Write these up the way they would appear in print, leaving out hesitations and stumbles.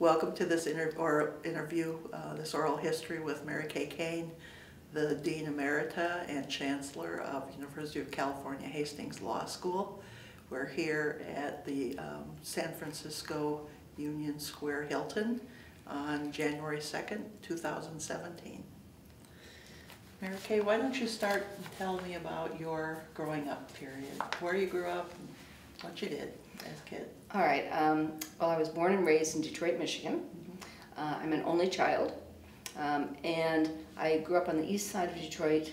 Welcome to this this oral history with Mary Kay Kane, the Dean Emerita and Chancellor of University of California Hastings Law School. We're here at the San Francisco Union Square Hilton on January 2nd, 2017. Mary Kay, why don't you start and tell me about your growing up period, where you grew up and what you did as a kid. All right. Well, I was born and raised in Detroit, Michigan. Mm-hmm. I'm an only child, and I grew up on the east side of Detroit.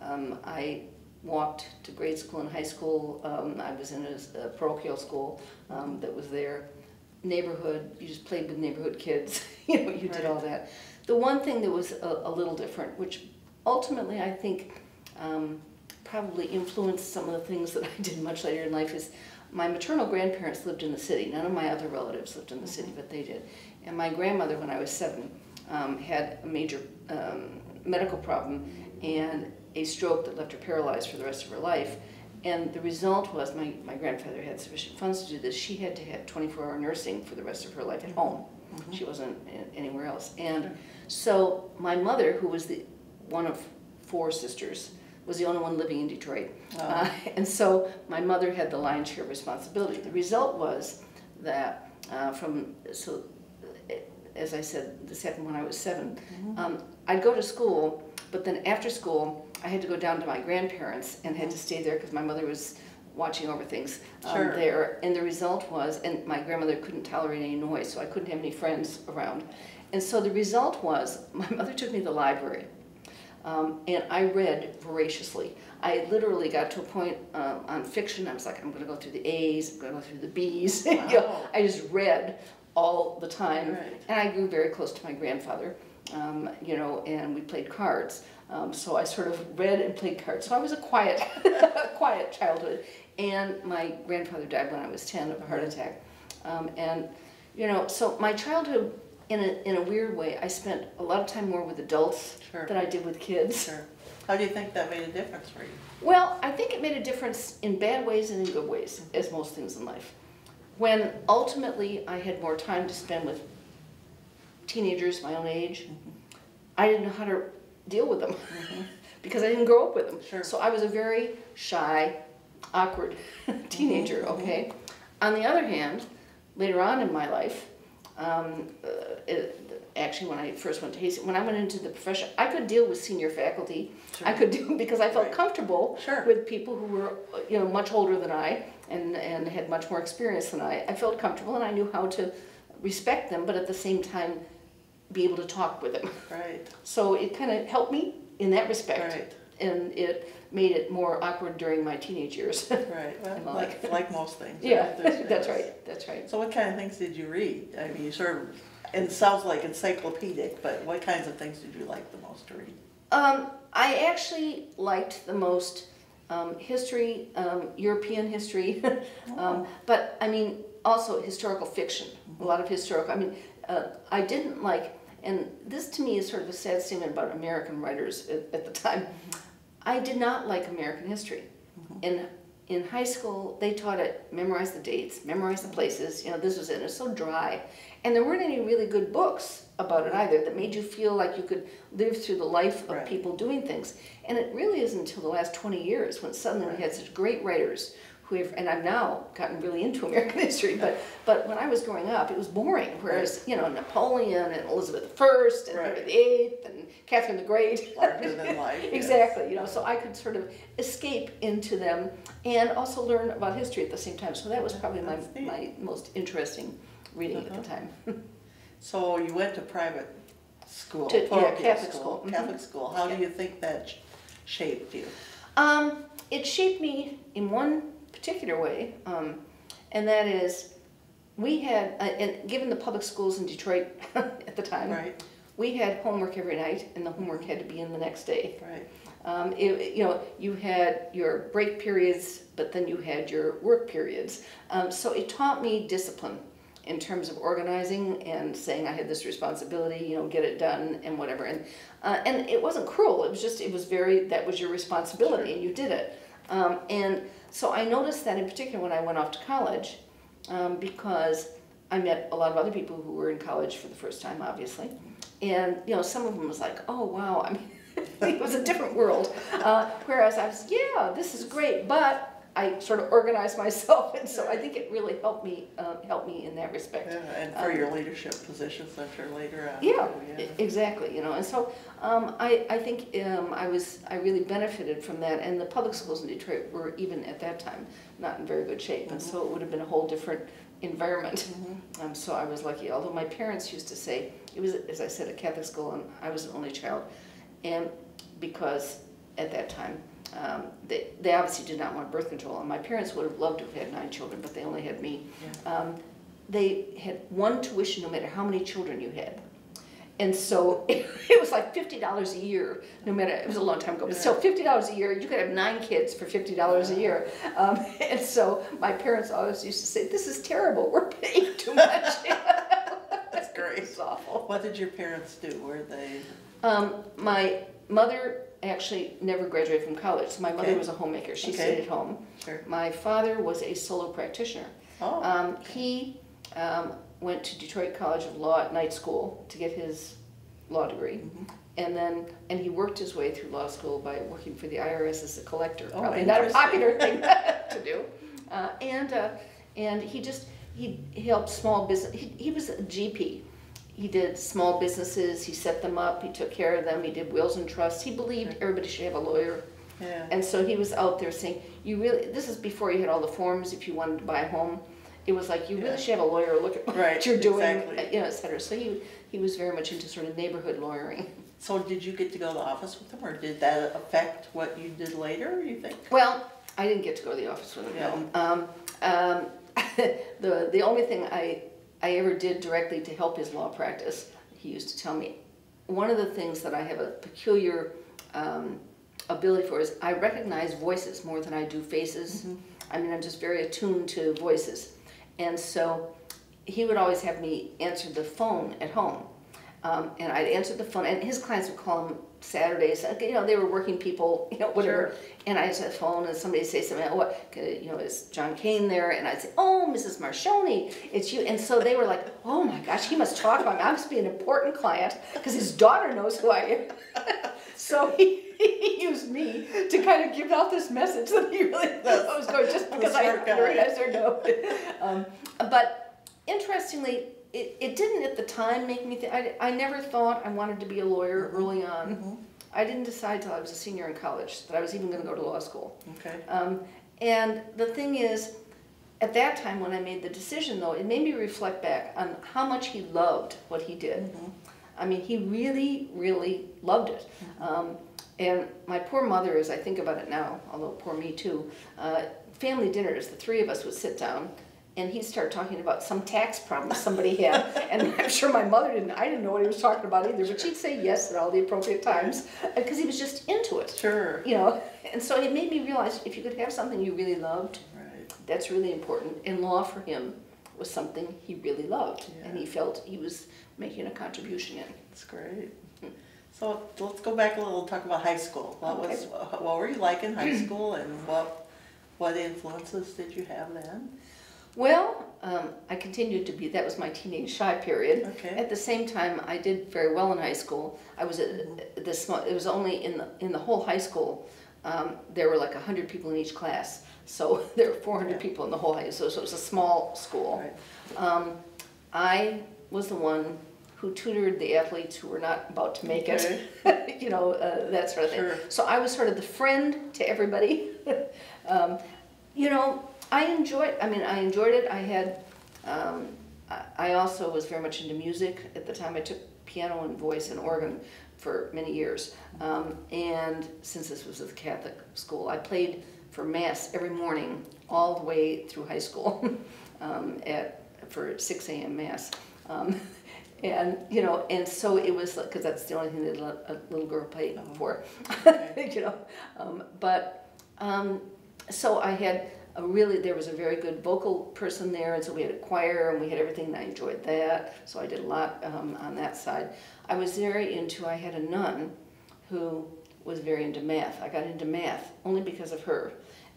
I walked to grade school and high school. I was in a parochial school that was there. Neighborhood, you just played with neighborhood kids, you know, you did all that. The one thing that was a little different, which ultimately I think probably influenced some of the things that I did much later in life, is my maternal grandparents lived in the city. None of my other relatives lived in the city, but they did. And my grandmother, when I was 7, had a major medical problem and a stroke that left her paralyzed for the rest of her life. And the result was, my grandfather had sufficient funds to do this, she had to have 24-hour nursing for the rest of her life at home. Mm-hmm. She wasn't anywhere else. And sure. So my mother, who was one of 4 sisters, was the only one living in Detroit. Oh. And so my mother had the lion's share of responsibility. The result was that as I said, this happened when I was 7. Mm-hmm. I'd go to school, but then after school, I had to go down to my grandparents and had to stay there because my mother was watching over things there. And the result was, and my grandmother couldn't tolerate any noise, so I couldn't have any friends around. And so the result was, my mother took me to the library, and I read voraciously. I literally got to a point on fiction, I was like, I'm going to go through the A's, I'm going to go through the B's. Wow. You know, I just read all the time. Right. And I grew very close to my grandfather. You know, and we played cards. So I sort of read and played cards. So I was a quiet, quiet childhood. And my grandfather died when I was 10 of a heart attack. And you know, so my childhood, in a weird way, I spent a lot of time more with adults than I did with kids. Sure. How do you think that made a difference for you? Well, I think it made a difference in bad ways and in good ways, as most things in life. When ultimately I had more time to spend with teenagers my own age, I didn't know how to deal with them because I didn't grow up with them. Sure. So I was a very shy, awkward teenager, okay? On the other hand, later on in my life, actually when I first went to Hastings, when I went into the profession, I could deal with senior faculty. Sure. I could do, because I felt comfortable with people who were, you know, much older than I and had much more experience than I. I felt comfortable and I knew how to respect them, but at the same time be able to talk with them. Right. So it kind of helped me in that respect. Right. And it made it more awkward during my teenage years. Right. Well, like most things. Yeah, right? That's right. That's right. So what kind of things did you read? I mean, you sort of, it sounds like encyclopedic, but what kinds of things did you like the most to read? I actually liked the most history, European history, but I mean, also historical fiction, a lot of historical, I mean, I didn't like, and this to me is sort of a sad statement about American writers at the time, I did not like American history. In high school, they taught it, memorize the dates, memorize the places, you know, this was it, it's so dry. And there weren't any really good books about it either that made you feel like you could live through the life of people doing things. And it really isn't until the last 20 years when suddenly we had such great writers who have, and I've now gotten really into American history, but when I was growing up, it was boring, whereas, you know, Napoleon and Elizabeth I and Henry VIII and Catherine the Great. Larger than life. Exactly, you know, so I could sort of escape into them and also learn about history at the same time, so that was probably my most interesting reading at the time. So you went to private school, Catholic school. Catholic school. How do you think that shaped you? It shaped me in one particular way, and that is, we had, and given the public schools in Detroit at the time, we had homework every night, and the homework had to be in the next day. Right. You know, you had your break periods, but then you had your work periods. So it taught me discipline in terms of organizing and saying I had this responsibility, you know, get it done and whatever. And it wasn't cruel. It was just, it was very, that was your responsibility and you did it. And so I noticed that in particular when I went off to college, because I met a lot of other people who were in college for the first time, obviously, and some of them was like, oh wow, I mean, it was a different world. Whereas I was, yeah, this is great, but I sort of organized myself, and so I think it really helped me in that respect. Yeah, and for your leadership positions, I'm sure later on. Yeah, yeah, exactly. And so I think I really benefited from that. And the public schools in Detroit were, even at that time, not in very good shape, and so it would have been a whole different environment. So I was lucky. Although my parents used to say it was, as I said, a Catholic school, and I was an only child, and because at that time. They obviously did not want birth control, and my parents would have loved to have had 9 children, but they only had me. Yeah. They had one tuition no matter how many children you had. And so it was like $50 a year, no matter, it was a long time ago, but still $50 a year, you could have 9 kids for $50 a year. And so my parents always used to say, this is terrible, we're paying too much. That's great. It's awful. What did your parents do? Were they? My mother actually never graduated from college, so my mother was a homemaker. She stayed at home. Sure. My father was a solo practitioner. Oh, He went to Detroit College of Law at night school to get his law degree, and he worked his way through law school by working for the IRS as a collector. Oh, probably not a popular thing to do. And he helped small business. He was a GP. He did small businesses, he set them up, he took care of them, he did wills and trusts. He believed everybody should have a lawyer. Yeah. And so he was out there saying, you really, this is before you had all the forms if you wanted to buy a home. It was like, you really should have a lawyer, look at what you're doing, et cetera. So he was very much into sort of neighborhood lawyering. So did you get to go to the office with him, or did that affect what you did later, you think? Well, I didn't get to go to the office with him. No. The only thing I ever did directly to help his law practice, he used to tell me, one of the things that I have a peculiar ability for is I recognize voices more than I do faces. I mean, I'm just very attuned to voices. And so he would always have me answer the phone at home. And I'd answer the phone, and his clients would call him Saturdays. They were working people, whatever. Sure. And I answered the phone, and somebody would say something, oh, is John Kane there? And I'd say, oh, Mrs. Marshoni, it's you. And so they were like, oh my gosh, he must talk about me. I must be an important client because his daughter knows who I am. So he used me to kind of give out this message that he really thought I was going, just because I recognized her. But interestingly, it didn't at the time make me think. I never thought I wanted to be a lawyer early on. I didn't decide till I was a senior in college that I was even going to go to law school. And the thing is, at that time when I made the decision, though, it made me reflect back on how much he loved what he did. I mean, he really, really loved it. And my poor mother, as I think about it now, although poor me too, family dinners, the three of us would sit down, and he'd start talking about some tax problem somebody had, and I'm sure my mother didn't. I didn't know what he was talking about either, but she'd say yes at all the appropriate times because he was just into it. Sure. And so it made me realize if you could have something you really loved, that's really important. And law for him was something he really loved, and he felt he was making a contribution in. That's great. So let's go back a little and talk about high school. What were you like in high school, and what influences did you have then? Well, I continued to be, that was my teenage shy period. At the same time, I did very well in high school. I was it was only in the whole high school, there were like 100 people in each class. So there were 400 people in the whole high school, so it was a small school. I was the one who tutored the athletes who were not about to make it, that sort of thing. So I was sort of the friend to everybody. I enjoyed it. I had, I also was very much into music at the time. I took piano and voice and organ for many years. And since this was a Catholic school, I played for Mass every morning all the way through high school for 6 a.m. Mass. And so it was, because that's the only thing that a little girl played for, so I had, there was a very good vocal person there, and so we had a choir, and we had everything, and I enjoyed that, so I did a lot on that side. I was very into, I had a nun who was very into math. I got into math only because of her,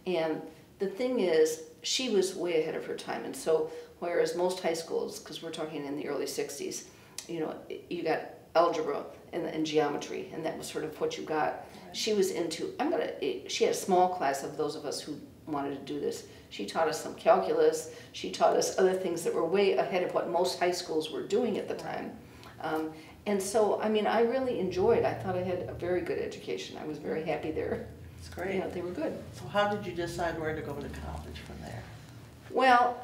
and the thing is, she was way ahead of her time. And so whereas most high schools, because we're talking in the early 60s, you know, you got algebra and geometry, and that was sort of what you got. She was into, she had a small class of those of us who wanted to do this. She taught us some calculus. She taught us other things that were way ahead of what most high schools were doing at the time. And so, I mean, I really enjoyed. I thought I had a very good education. I was very happy there. It's great. Yeah, they were good. So how did you decide where to go to college from there? Well,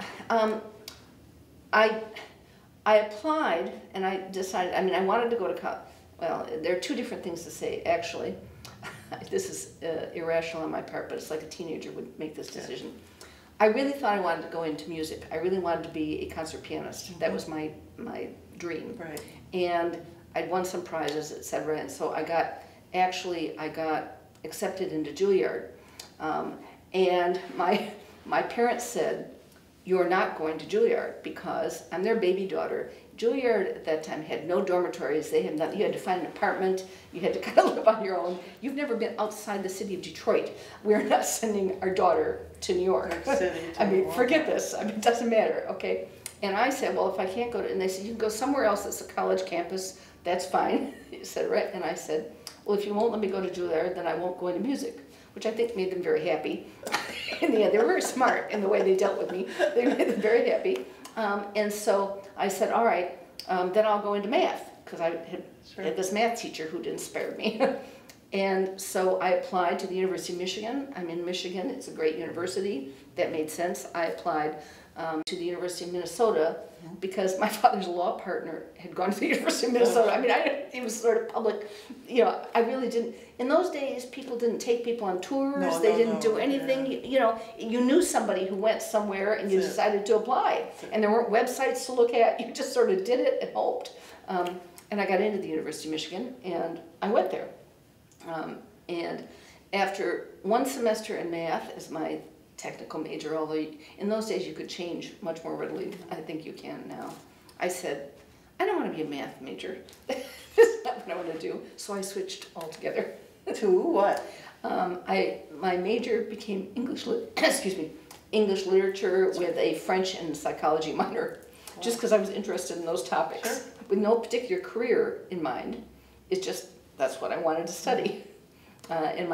I applied and I decided, I mean, I wanted to go to college. Well, there are two different things to say, actually. This is irrational on my part, but it's like a teenager would make this decision. Yeah. I really thought I wanted to go into music. I really wanted to be a concert pianist. Mm-hmm. That was my dream. Right. And I'd won some prizes, etc. And so I got, actually, I got accepted into Juilliard. And my parents said, "You're not going to Juilliard," because I'm their baby daughter. Juilliard at that time had no dormitories. They had nothing. You had to find an apartment. You had to kind of live on your own. You've never been outside the city of Detroit. We're not sending our daughter to New York. I mean, forget this. I mean, it doesn't matter, okay? And I said, well, if I can't go to, and they said, you can go somewhere else that's a college campus. That's fine, etc. And I said, well, if you won't let me go to Juilliard, then I won't go into music, which I think made them very happy. In the end, they were very smart in the way they dealt with me. They made them very happy. And so I said, all right, then I'll go into math, because I had this math teacher who'd inspired me. And so I applied to the University of Michigan. I'm in Michigan. It's a great university. That made sense. I applied to the University of Minnesota because my father's law partner had gone to the University of Minnesota. I mean, it was sort of public. You know, I really didn't. In those days, people didn't take people on tours. They didn't do anything. Yeah. You know, you knew somebody who went somewhere, and you decided to apply. And there weren't websites to look at. You just sort of did it and hoped. And I got into the University of Michigan, and I went there. And after one semester in math as my technical major, although in those days you could change much more readily, I think you can now, I said, I don't want to be a math major. That's not what I want to do. So I switched altogether. To what? My major became English, English literature with a French and psychology minor, just because I was interested in those topics with no particular career in mind. It's just that's what I wanted to study. And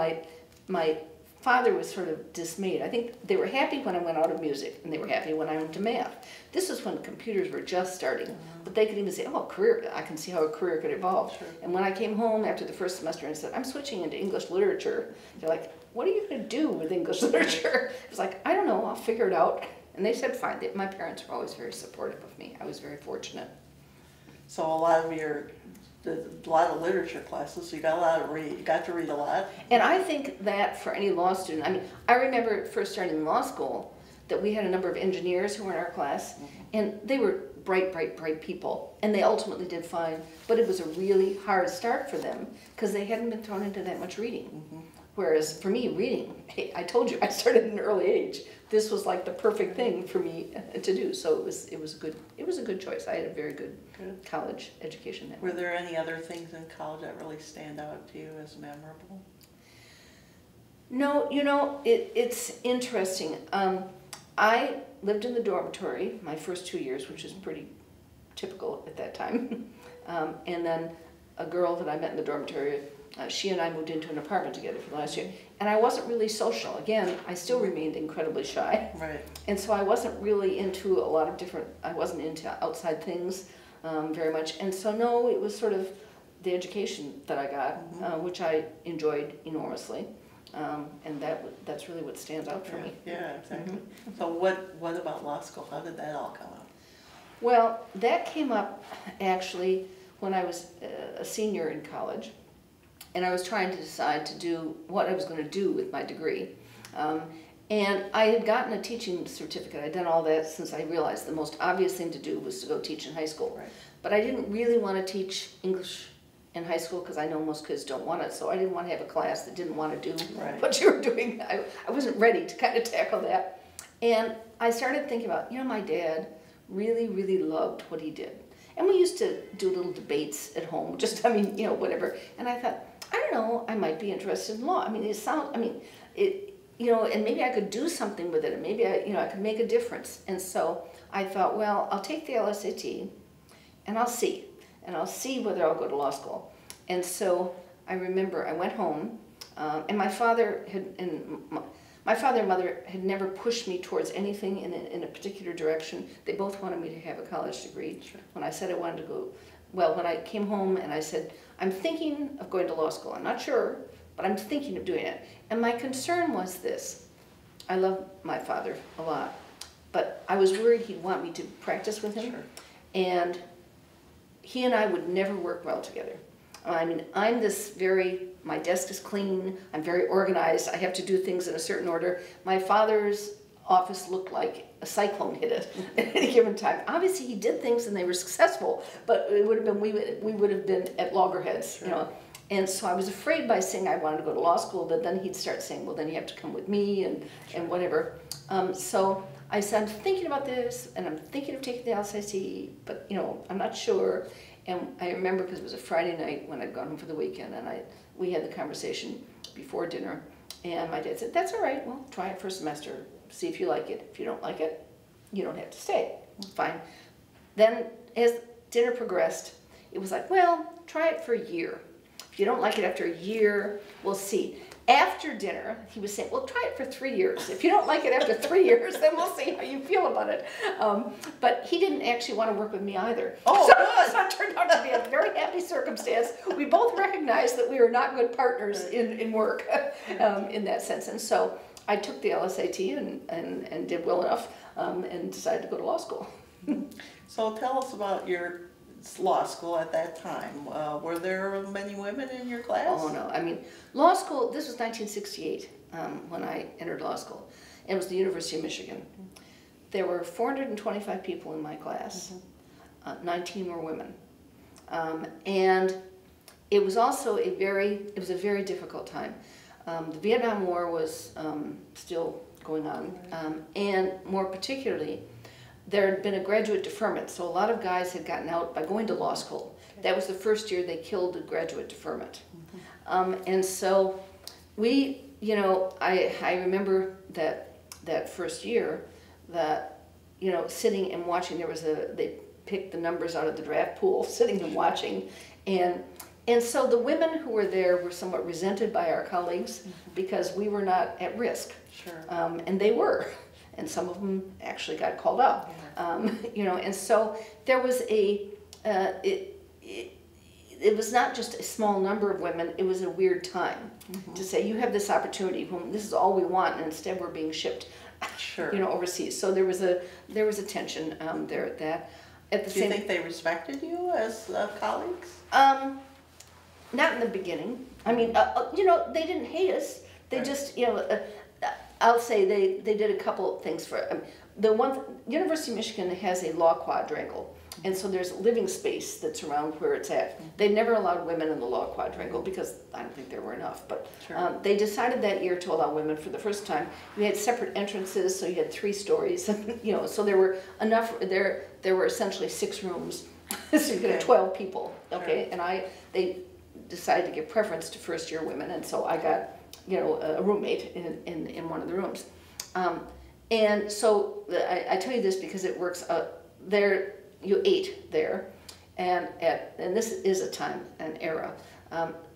my father was sort of dismayed. I think they were happy when I went out of music, and they were happy when I went to math. This was when computers were just starting, but they could even say, oh, career, I can see how a career could evolve. Sure. And when I came home after the first semester and said, I'm switching into English literature, they're like, what are you going to do with English literature? I was like, I don't know, I'll figure it out. And they said, fine. My parents were always very supportive of me. I was very fortunate. So a lot of your... a lot of literature classes, so you got a lot to read. You got to read a lot. And I think that for any law student, I mean, I remember first starting law school that we had a number of engineers who were in our class, and they were bright, bright, bright people, and they ultimately did fine, but it was a really hard start for them because they hadn't been thrown into that much reading. Whereas for me, reading, hey, I told you, I started at an early age. This was like the perfect thing for me to do. So it was a good choice. I had a very good college education then. Were there any other things in college that really stand out to you as memorable? No, you know, it's interesting. I lived in the dormitory my first 2 years, which is pretty typical at that time. And then a girl that I met in the dormitory, she and I moved into an apartment together for the last year, and I wasn't really social. Again, I still remained incredibly shy, and so I wasn't really into a lot of different, I wasn't into outside things very much, and so no, it was sort of the education that I got, which I enjoyed enormously, and that's really what stands out for me. Yeah, exactly. So what about law school? How did that all come up? Well, that came up actually when I was a senior in college. And I was trying to decide to do what I was going to do with my degree. And I had gotten a teaching certificate. I'd done all that since I realized the most obvious thing to do was to go teach in high school. But I didn't really want to teach English in high school because I know most kids don't want it. So I didn't want to have a class that didn't want to do what you were doing. I wasn't ready to kind of tackle that. And I started thinking about, you know, my dad really, really loved what he did. And we used to do little debates at home, just, I mean, you know, whatever. And I thought, I don't know, I might be interested in law. I mean, it sounds, I mean, it, you know, and maybe I could do something with it, and maybe I, you know, I could make a difference. And so I thought, well, I'll take the LSAT, and I'll see whether I'll go to law school. And so I remember I went home, and my father and mother had never pushed me towards anything in a particular direction. They both wanted me to have a college degree. Sure. When I said I wanted to go, well, when I came home and I said, I'm thinking of going to law school. I'm not sure, but I'm thinking of doing it. And my concern was this. I love my father a lot, but I was worried he'd want me to practice with him. Sure. And he and I would never work well together. I mean, I'm this very, my desk is clean, I'm very organized, I have to do things in a certain order. My father's office looked like a cyclone hit it at any given time. Obviously he did things and they were successful, but it would have been, we would have been at loggerheads, sure. You know. And so I was afraid by saying I wanted to go to law school that then he'd start saying, well, then you have to come with me and, sure. And whatever. So I said, I'm thinking about this and I'm thinking of taking the LSAT, but you know, I'm not sure. And I remember, because it was a Friday night when I'd gone home for the weekend, and we had the conversation before dinner, and my dad said, that's all right, well, try it for a semester, see if you like it. If you don't like it, you don't have to stay. Fine. Then as dinner progressed, it was like, well, try it for a year. If you don't like it after a year, we'll see. After dinner, he was saying, well, try it for 3 years. If you don't like it after 3 years, then we'll see how you feel about it. But he didn't actually want to work with me either. Oh, so it turned out to be a very happy circumstance. We both recognized that we were not good partners in work in that sense. And so I took the LSAT and did well enough and decided to go to law school. So tell us about your law school at that time. Were there many women in your class? Oh no, I mean, law school, this was 1968 when I entered law school. It was the University of Michigan. Mm-hmm. There were 425 people in my class, mm-hmm. 19 were women. And it was also a very difficult time. The Vietnam War was still going on, right. And more particularly, there had been a graduate deferment, so a lot of guys had gotten out by going to law school. Okay. That was the first year they killed the graduate deferment. Mm-hmm. And so we, you know, I remember that first year that, you know, sitting and watching, they picked the numbers out of the draft pool, sitting and watching. And so the women who were there were somewhat resented by our colleagues, mm-hmm. because we were not at risk. Sure. And they were. And some of them actually got called up, yeah. You know. And so there was it was not just a small number of women. It was a weird time, mm-hmm. to say you have this opportunity. When this is all we want, and instead we're being shipped, sure. You know, overseas. So there was a tension there at that. At the same, do you think they respected you as colleagues? Not in the beginning. I mean, you know, they didn't hate us. They right. just, you know. I'll say they did a couple of things for the University of Michigan has a law quadrangle, and so there's living space that's around where it's at. They never allowed women in the law quadrangle because I don't think there were enough, but sure. They decided that year to allow women for the first time. We had separate entrances, so you had 3 stories, you know, so there were enough, there were essentially 6 rooms, so you could have 12 people, okay, sure. And they decided to give preference to first year women, and so I got, you know, a roommate in one of the rooms. And so I tell you this because it works out there. You ate there, and this is a time, an era.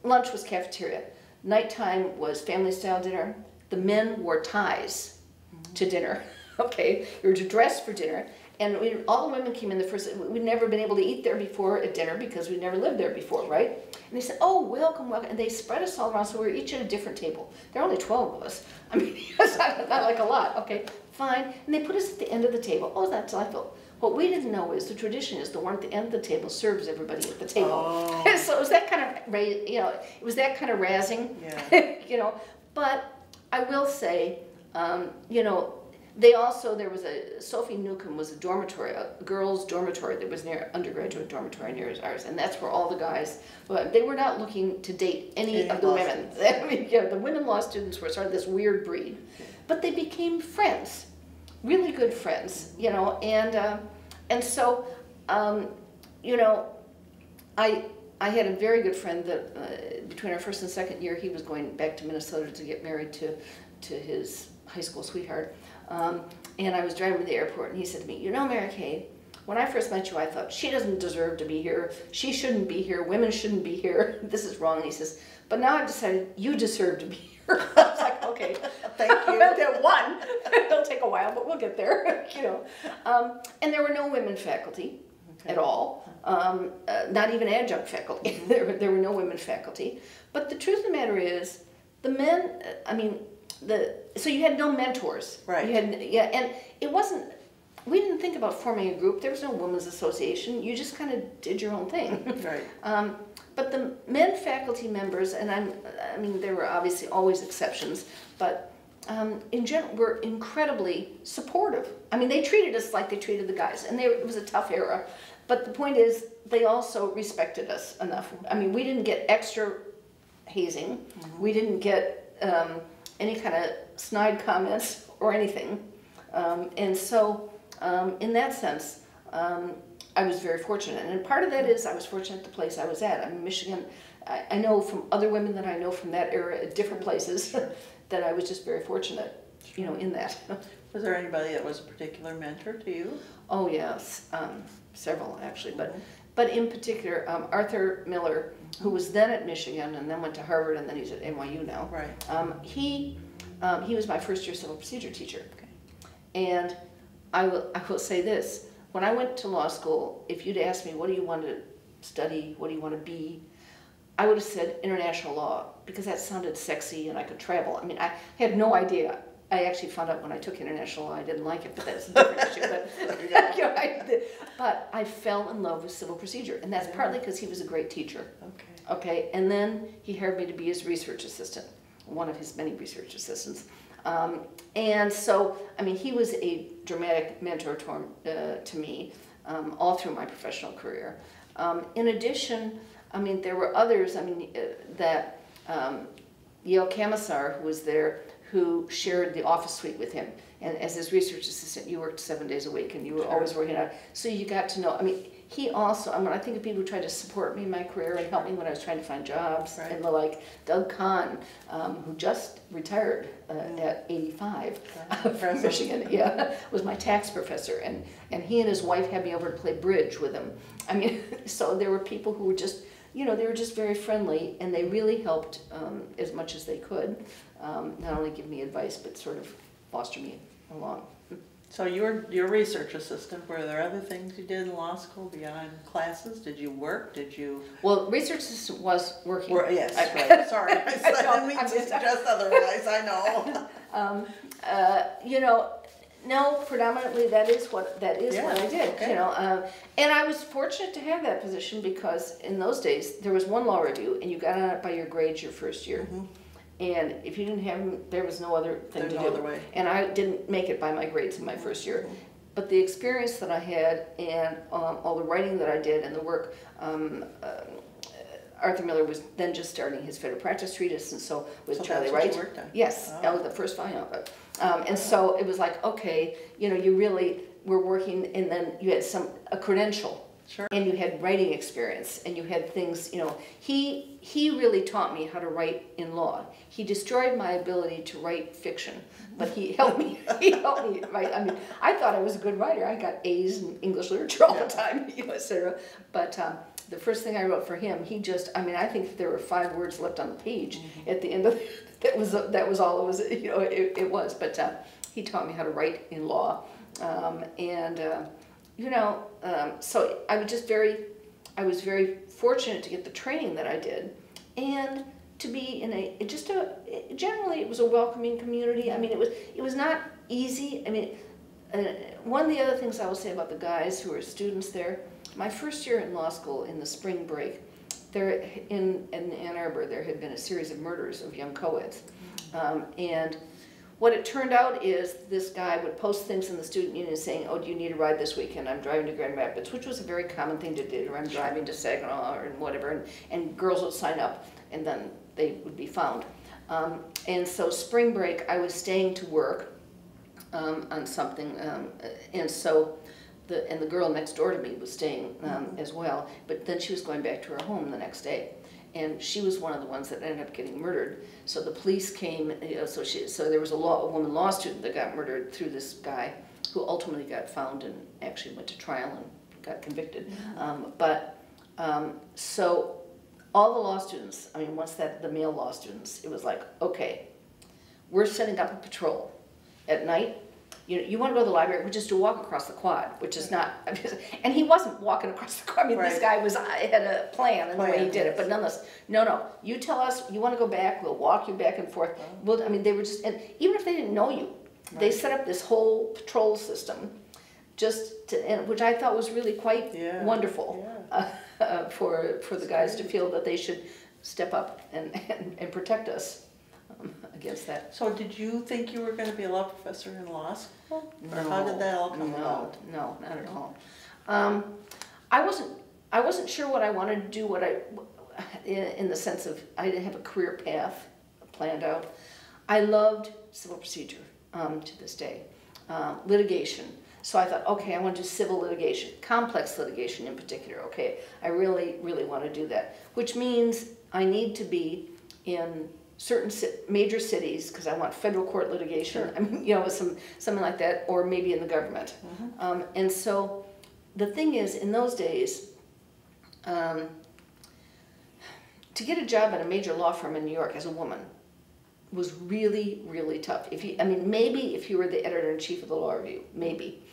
Lunch was cafeteria. Nighttime was family-style dinner. The men wore ties, mm-hmm. to dinner, okay? You were to dress for dinner. And all the women came in the first, we'd never been able to eat there before at dinner because we'd never lived there before, right? And they said, oh, welcome, welcome. And they spread us all around, so we were each at a different table. There are only 12 of us. I mean, that's not like a lot, okay, fine. And they put us at the end of the table. Oh, that's delightful. What we didn't know is the tradition is the one at the end of the table serves everybody at the table. Oh. So it was that kind of, you know, it was that kind of razzing, yeah. You know. But I will say, you know, they also, there was a, Sophie Newcomb was a dormitory, a girls' dormitory that was near, undergraduate dormitory near ours, and that's where all the guys, but they were not looking to date any of the women. I mean, you know, the women law students were sort of this weird breed, but they became friends, really good friends, you know, and so, you know, I had a very good friend that between our first and second year, he was going back to Minnesota to get married to to his high school sweetheart. And I was driving to the airport, and he said to me, you know, Mary Kay, when I first met you, I thought, she doesn't deserve to be here. She shouldn't be here. Women shouldn't be here. This is wrong. And he says, but now I've decided you deserve to be here. I was like, okay, thank you. That one. It'll take a while, but we'll get there. You know. And there were no women faculty at all, not even adjunct faculty. There were no women faculty. But the truth of the matter is, the men, I mean, so you had no mentors. Right. You had, yeah, and it wasn't, we didn't think about forming a group. There was no women's association. You just kind of did your own thing. Right. But the men faculty members, and I mean, there were obviously always exceptions, but in general, were incredibly supportive. I mean, they treated us like they treated the guys, and it was a tough era. But the point is, they also respected us enough. I mean, we didn't get extra hazing. Mm-hmm. We didn't get any kind of snide comments or anything. And so, in that sense, I was very fortunate, and part of that is I was fortunate the place I was at. I mean, Michigan, I know from other women that I know from that era at different places that I was just very fortunate, you know, in that. Was there anybody that was a particular mentor to you? Oh yes, several actually, but in particular Arthur Miller, who was then at Michigan and then went to Harvard and then he's at NYU now. Right. He was my first year civil procedure teacher, okay. And I will say this. When I went to law school, if you'd asked me, what do you want to study, what do you want to be, I would have said international law, because that sounded sexy and I could travel. I mean, I had no idea. I actually found out when I took international law I didn't like it, but that's a different issue. But, you know, but I fell in love with civil procedure, and that's partly because he was a great teacher. Okay. Okay. And then he hired me to be his research assistant, one of his many research assistants. And so, I mean, he was a dramatic mentor to me all through my professional career. In addition, I mean, there were others, I mean, that Yale Kamisar, who was there, who shared the office suite with him. And as his research assistant, you worked 7 days a week, and you were always working out. So you got to know, I mean, he also, I mean, I think of people who tried to support me in my career and help me when I was trying to find jobs, right. And the like. Doug Kahn, who just retired at 85 from Michigan, yeah, was my tax professor, and he and his wife had me over to play bridge with him. I mean, so there were people who were just, you know, they were just very friendly, and they really helped as much as they could, not only give me advice, but sort of foster me along. So you were your research assistant. Were there other things you did in law school beyond classes? Did you work? Did you? Well, research assistant was working. Yes, right. Sorry, I didn't mean to suggest otherwise. I know. You know, no. Predominantly, that is what I did. Okay. You know, and I was fortunate to have that position because in those days there was one law review, and you got on it by your grades your first year. Mm-hmm. And if you didn't have them, there was no other thing to do. No other way. And I didn't make it by my grades in my first year. Mm-hmm. But the experience that I had and all the writing that I did and the work, Arthur Miller was then just starting his federal practice treatise, and so was Charlie Wright. You worked on. Yes, that was the first volume of it. And so it was like, okay, you know, you really were working, and then you had a credential. Sure. And you had writing experience, and you had things, you know, he really taught me how to write in law. He destroyed my ability to write fiction, but he helped me write. I mean, I thought I was a good writer. I got A's in English literature all the time, you know, et cetera. But the first thing I wrote for him, he just, I mean, I think there were 5 words left on the page at the end of that was all it was, you know, it was. But he taught me how to write in law, you know, so I was very fortunate to get the training that I did, and to be in generally it was a welcoming community. I mean, it was not easy. I mean, one of the other things I will say about the guys who were students there, my first year in law school in the spring break, there in Ann Arbor there had been a series of murders of young co-eds, and what it turned out is this guy would post things in the student union saying, oh, do you need a ride this weekend? I'm driving to Grand Rapids, which was a very common thing to do. Or I'm driving to Saginaw or whatever, and girls would sign up, and then they would be found. And so spring break, I was staying to work on something, and so the girl next door to me was staying as well, but then she was going back to her home the next day. and she was one of the ones that ended up getting murdered. So the police came, you know, so there was a woman law student that got murdered through this guy, who ultimately got found and actually went to trial and got convicted. So all the law students, I mean, once the male law students, it was like, okay, we're setting up a patrol at night. You know, you want to go to the library, we just do walk across the quad, which is not, I mean, and he wasn't walking across the quad. I mean, this guy was, had a plan in the way he did it, but nonetheless, no, you tell us, you want to go back, we'll walk you back and forth. Well, I mean, they were just, and even if they didn't know you, they set up this whole patrol system, just to, which I thought was really quite wonderful for the guys to feel that they should step up and protect us against that. So did you think you were going to be a law professor in law school? No. Or how did that all come about? No, not at all. I wasn't sure what I wanted to do. In the sense of I didn't have a career path planned out. I loved civil procedure. To this day, litigation. So I thought, okay, I want to do civil litigation, complex litigation in particular. Okay, I really, really want to do that, which means I need to be in certain major cities because I want federal court litigation, I mean, you know, something like that, or maybe in the government. And so the thing is, in those days, to get a job at a major law firm in New York as a woman was really, really tough. If you, I mean, maybe if you were the editor-in-chief of the Law Review, maybe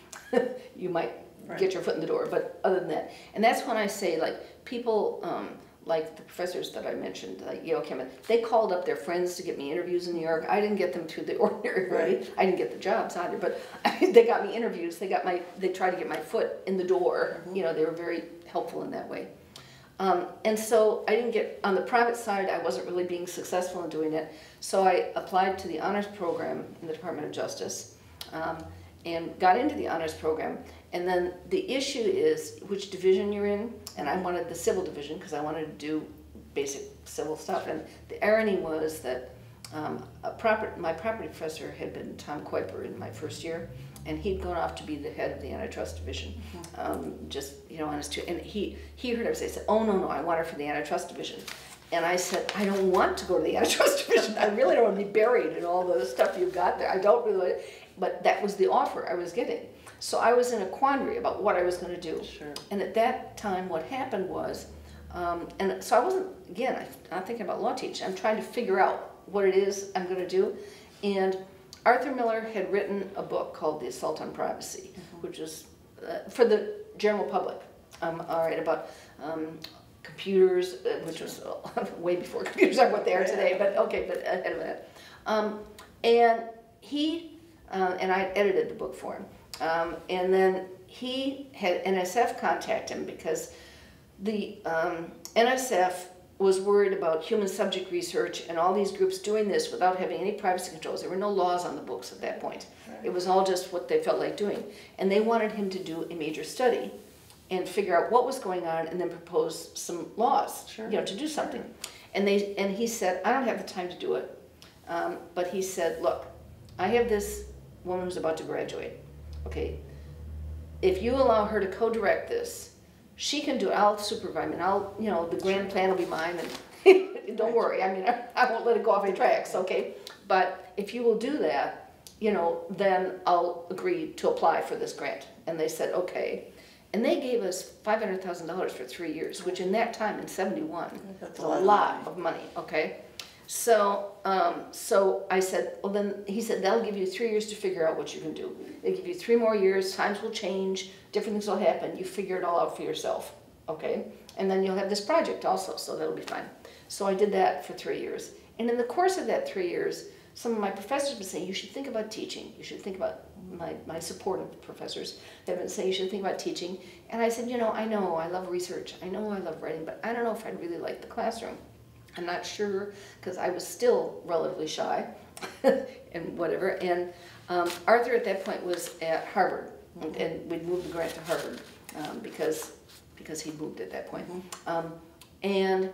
you might get your foot in the door, but other than that. And that's when I say, like, people like the professors that I mentioned, like Yale Kamisar, they called up their friends to get me interviews in New York. I didn't get them through the ordinary way. I didn't get the jobs either, but I mean, they got me interviews. They tried to get my foot in the door. You know, they were very helpful in that way. And so I didn't get, on the private side, I wasn't really being successful in doing it. So I applied to the honors program in the Department of Justice and got into the honors program. And then the issue is which division you're in. And I wanted the civil division because I wanted to do basic civil stuff. And the irony was that my property professor had been Tom Kuiper in my first year. And he'd gone off to be the head of the antitrust division, just, you know, on his two. And he heard her say, oh, no, I want her for the antitrust division. And I said, I don't want to go to the antitrust division. I really don't want to be buried in all the stuff you've got there. I don't really want to. But that was the offer I was getting. So I was in a quandary about what I was going to do. And at that time, what happened was, and so I wasn't, again, I'm not thinking about law teaching. I'm trying to figure out what it is I'm going to do. And Arthur Miller had written a book called The Assault on Privacy, which was for the general public, about computers, which was way before computers are what they are today, but okay, but ahead of that. And he, and I edited the book for him, and then he had NSF contact him because the NSF was worried about human subject research and all these groups doing this without having any privacy controls. There were no laws on the books at that point. It was all just what they felt like doing. And they wanted him to do a major study and figure out what was going on and then propose some laws, you know, to do something. And he said, I don't have the time to do it. But he said, look, I have this woman who's about to graduate. Okay, if you allow her to co-direct this, she can do it. I'll supervise it. I'll, you know, the grand plan will be mine, and don't worry. I mean, I won't let it go off the tracks, okay? But if you will do that, you know, then I'll agree to apply for this grant. And they said, okay. And they gave us $500,000 for 3 years, which in that time, in 71, that's was a lot of money, okay? So, so I said, well, then he said, that'll give you 3 years to figure out what you can do. They give you 3 more years, times will change, different things will happen, you figure it all out for yourself, okay? And then you'll have this project also, so that'll be fine. So I did that for 3 years. And in the course of that 3 years, some of my professors were saying, you should think about teaching. You should think about my supportive professors. They've been saying, you should think about teaching. And I said, you know, I love research. I know I love writing, but I don't know if I'd really like the classroom. I'm not sure, because I was still relatively shy and whatever. And Arthur at that point was at Harvard, and we'd moved the grant to Harvard because he moved at that point. And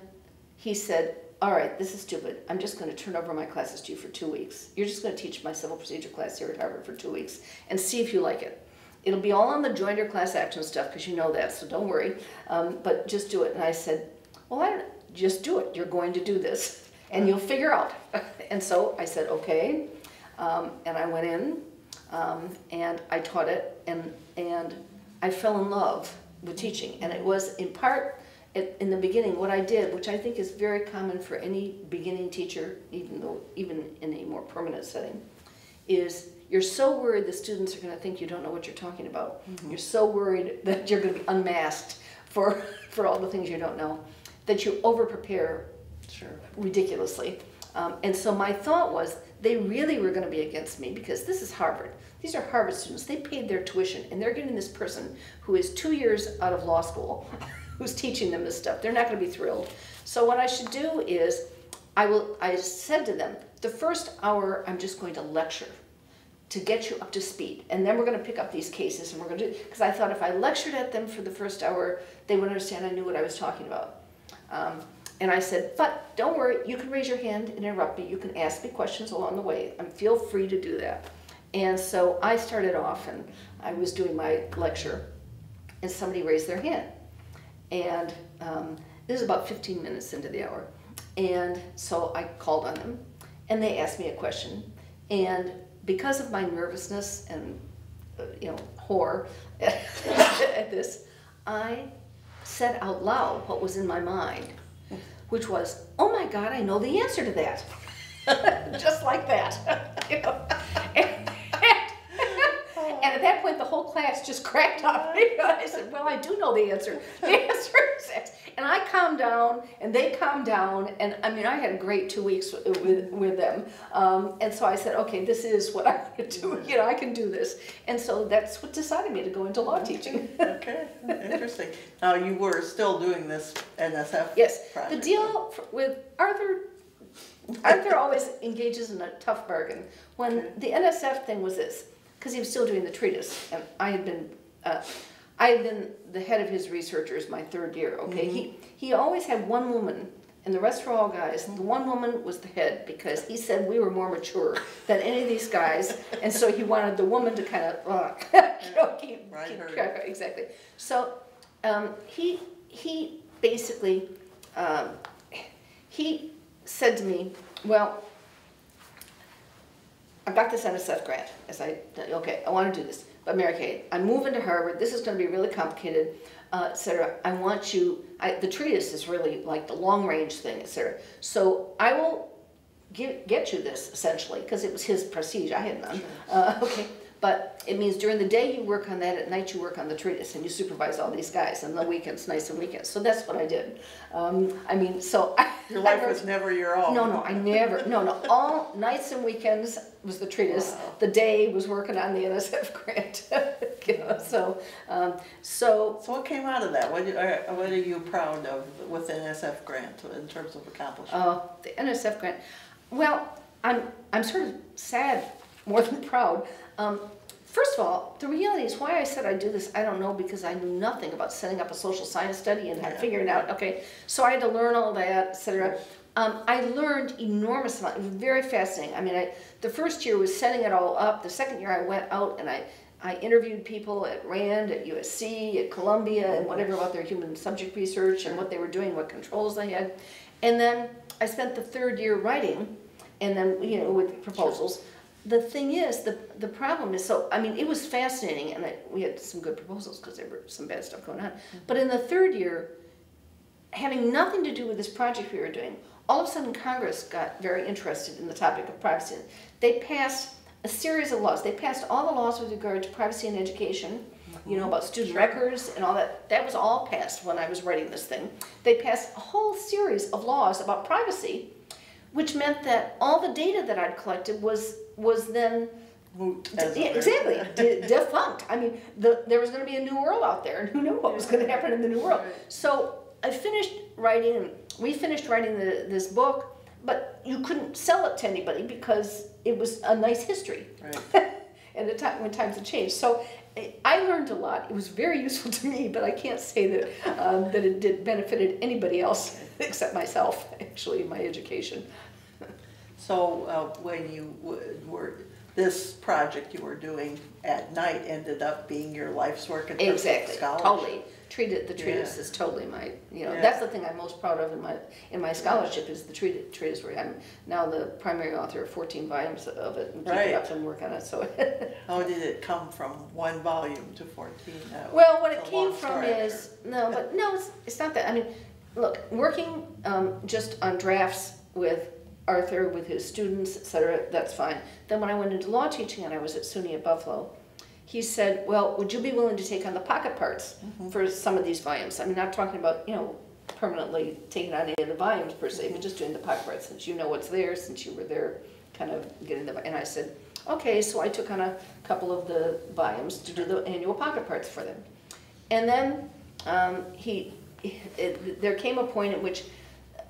he said, all right, this is stupid. I'm just going to turn over my classes to you for 2 weeks. You're just going to teach my civil procedure class here at Harvard for 2 weeks and see if you like it. It'll be all on the joint or class action stuff, because you know that, so don't worry. But just do it. And I said, well, I don't just do it. You're going to do this, and you'll figure out. And so I said, okay, and I went in, and I taught it, and I fell in love with teaching. And it was, in part, in the beginning, what I did, which I think is very common for any beginning teacher, even in a more permanent setting, is you're so worried the students are going to think you don't know what you're talking about. Mm-hmm. You're so worried that you're going to be unmasked for all the things you don't know, that you over-prepare ridiculously. And so my thought was they really were going to be against me, because this is Harvard. These are Harvard students. They paid their tuition, and they're getting this person who is 2 years out of law school who's teaching them this stuff. They're not going to be thrilled. So what I should do is I said to them, the first hour I'm just going to lecture to get you up to speed, and then we're going to pick up these cases, and we're going to do, because I thought if I lectured at them for the first hour, they would understand I knew what I was talking about. And I said, but don't worry, you can raise your hand and interrupt me. You can ask me questions along the way. Feel free to do that. And so I started off, and I was doing my lecture, and somebody raised their hand. And this is about 15 minutes into the hour. And so I called on them, and they asked me a question. And because of my nervousness and horror at this, I said out loud what was in my mind, which was, oh my God, I know the answer to that. Just like that. And at that point, the whole class just cracked up. I said, well, I do know the answer. The answer is X. And I calmed down, and they calmed down, and I had a great 2 weeks with them. And so I said, okay, this is what I want to do. I can do this. And so that's what decided me to go into law teaching. Okay, interesting. Now, you were still doing this NSF yes. project. The deal with Arthur always engages in a tough bargain. When the NSF thing was this, because he was still doing the treatise, and I had been the head of his researchers my third year. Okay, mm-hmm. he always had one woman, and the rest were all guys. Mm-hmm. The one woman was the head, because he said we were more mature than any of these guys, and so he wanted the woman to kind of keep exactly. So he basically he said to me, well, I got this NSF grant. I want to do this. But Mary Kay, I'm moving to Harvard. This is going to be really complicated, etc. I want you. The treatise is really like the long-range thing, etc. So I will get you this essentially, because it was his prestige. I had none. Sure. But it means during the day you work on that, at night you work on the treatise, and you supervise all these guys, and the weekends, nights and weekends. So that's what I did. Your life was never your own. No, I never, no. All nights and weekends was the treatise. Wow. The day was working on the NSF grant. So what came out of that? What are you proud of with the NSF grant in terms of accomplishment? The NSF grant. Well, I'm sort of sad more than proud. First of all, the reality is why I said I do this, I don't know, because I knew nothing about setting up a social science study and figuring out, okay, so I had to learn all that, etc. I learned enormous amount. It was very fascinating. The first year was setting it all up. The second year I went out and I interviewed people at RAND, at USC, at Columbia, and whatever about their human subject research and what they were doing, what controls they had. And then I spent the third year writing, and then, with proposals. The thing is, the problem is, it was fascinating, and we had some good proposals because there were some bad stuff going on. But in the third year, having nothing to do with this project we were doing, all of a sudden Congress got very interested in the topic of privacy. They passed a series of laws. They passed all the laws with regard to privacy and education, about student records and all that. That was all passed when I was writing this thing. They passed a whole series of laws about privacy, which meant that all the data that I'd collected was then defunct. There was going to be a new world out there, and who knew what was going to happen in the new world. So I finished writing, and we finished writing this book, but you couldn't sell it to anybody because it was a nice history. Right. And the time when times had changed. So I learned a lot. It was very useful to me, but I can't say that that it benefited anybody else except myself, actually, in my education. So when you this project you were doing at night ended up being your life's work. Exactly, totally. the treatise is totally my, you know, that's the thing I'm most proud of in my scholarship is the treatise work. I'm now the primary author of 14 volumes of it, and keep it up and work on it. So how did it come from one volume to 14? Well, what it came from is it's not that. I mean, look, working just on drafts with Arthur, with his students, etc. That's fine. Then when I went into law teaching and I was at SUNY at Buffalo, he said, well, would you be willing to take on the pocket parts for some of these volumes? I mean, not talking about, you know, permanently taking on any of the volumes per se, but just doing the pocket parts since you know what's there, since you were there kind of getting the, and I said, okay, so I took on a couple of the volumes to do the annual pocket parts for them. And then there came a point at which,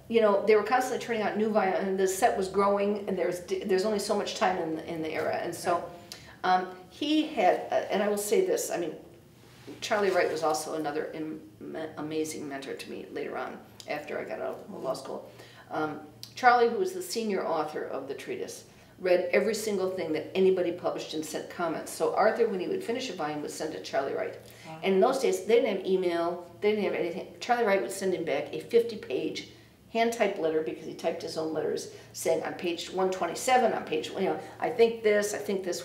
you know, they were constantly turning out new volumes, and the set was growing, and there's only so much time in the era, and so he had, and I will say this, I mean, Charlie Wright was also another amazing mentor to me later on, after I got out of law school. Charlie, who was the senior author of the treatise, read every single thing that anybody published and sent comments. So Arthur, when he would finish a volume, would send it to Charlie Wright. Wow. And in those days, they didn't have email, they didn't have anything. Charlie Wright would send him back a 50-page hand-typed letter, because he typed his own letters, saying on page 127, on page, you know, I think this,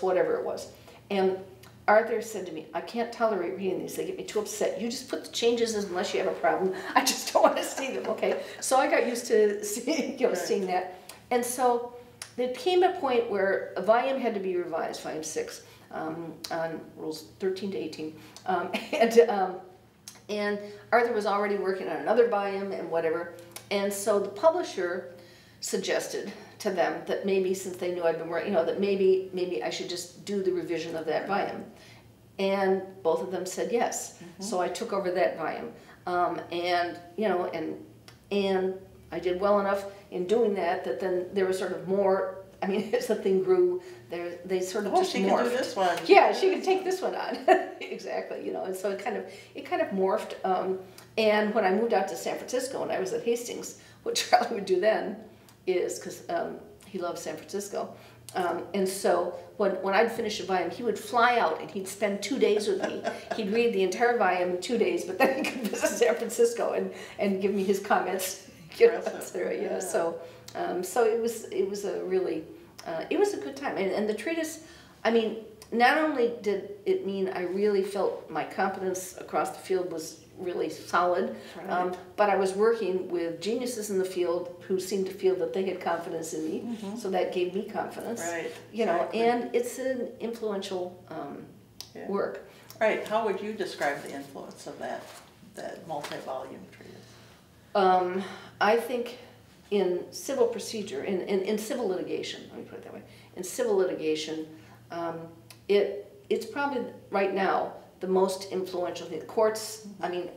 whatever it was. And Arthur said to me, I can't tolerate reading these, they get me too upset. You just put the changes in unless you have a problem. I just don't want to see them, okay? So I got used to seeing, you know, seeing that. And so there came a point where a volume had to be revised, volume 6, on rules 13 to 18. And Arthur was already working on another volume and whatever. And so the publisher suggested to them that maybe, since they knew I'd been working, you know, that maybe I should just do the revision of that volume. And both of them said yes. So I took over that volume, and you know, and I did well enough in doing that that then there was sort of more. I mean, as the thing grew, they sort of just morphed. Oh, she can do this one. Yeah, she can take this one on. Exactly, you know. And so it kind of morphed. And when I moved out to San Francisco and I was at Hastings, what Charlie would do then is, because he loved San Francisco, and so when I'd finish a volume, he would fly out and he'd spend 2 days with me. He'd read the entire volume in 2 days, but then he could visit San Francisco and give me his comments. You know, yeah. So so it was a really it was a good time, and the treatise, I mean, not only did it mean I really felt my competence across the field was really solid, but I was working with geniuses in the field who seemed to feel that they had confidence in me, so that gave me confidence, you know, and it's an influential work. Right, how would you describe the influence of that multi-volume treatise? I think in civil procedure, in civil litigation, let me put it that way, in civil litigation, it's probably right now the most influential thing. The courts, I mean,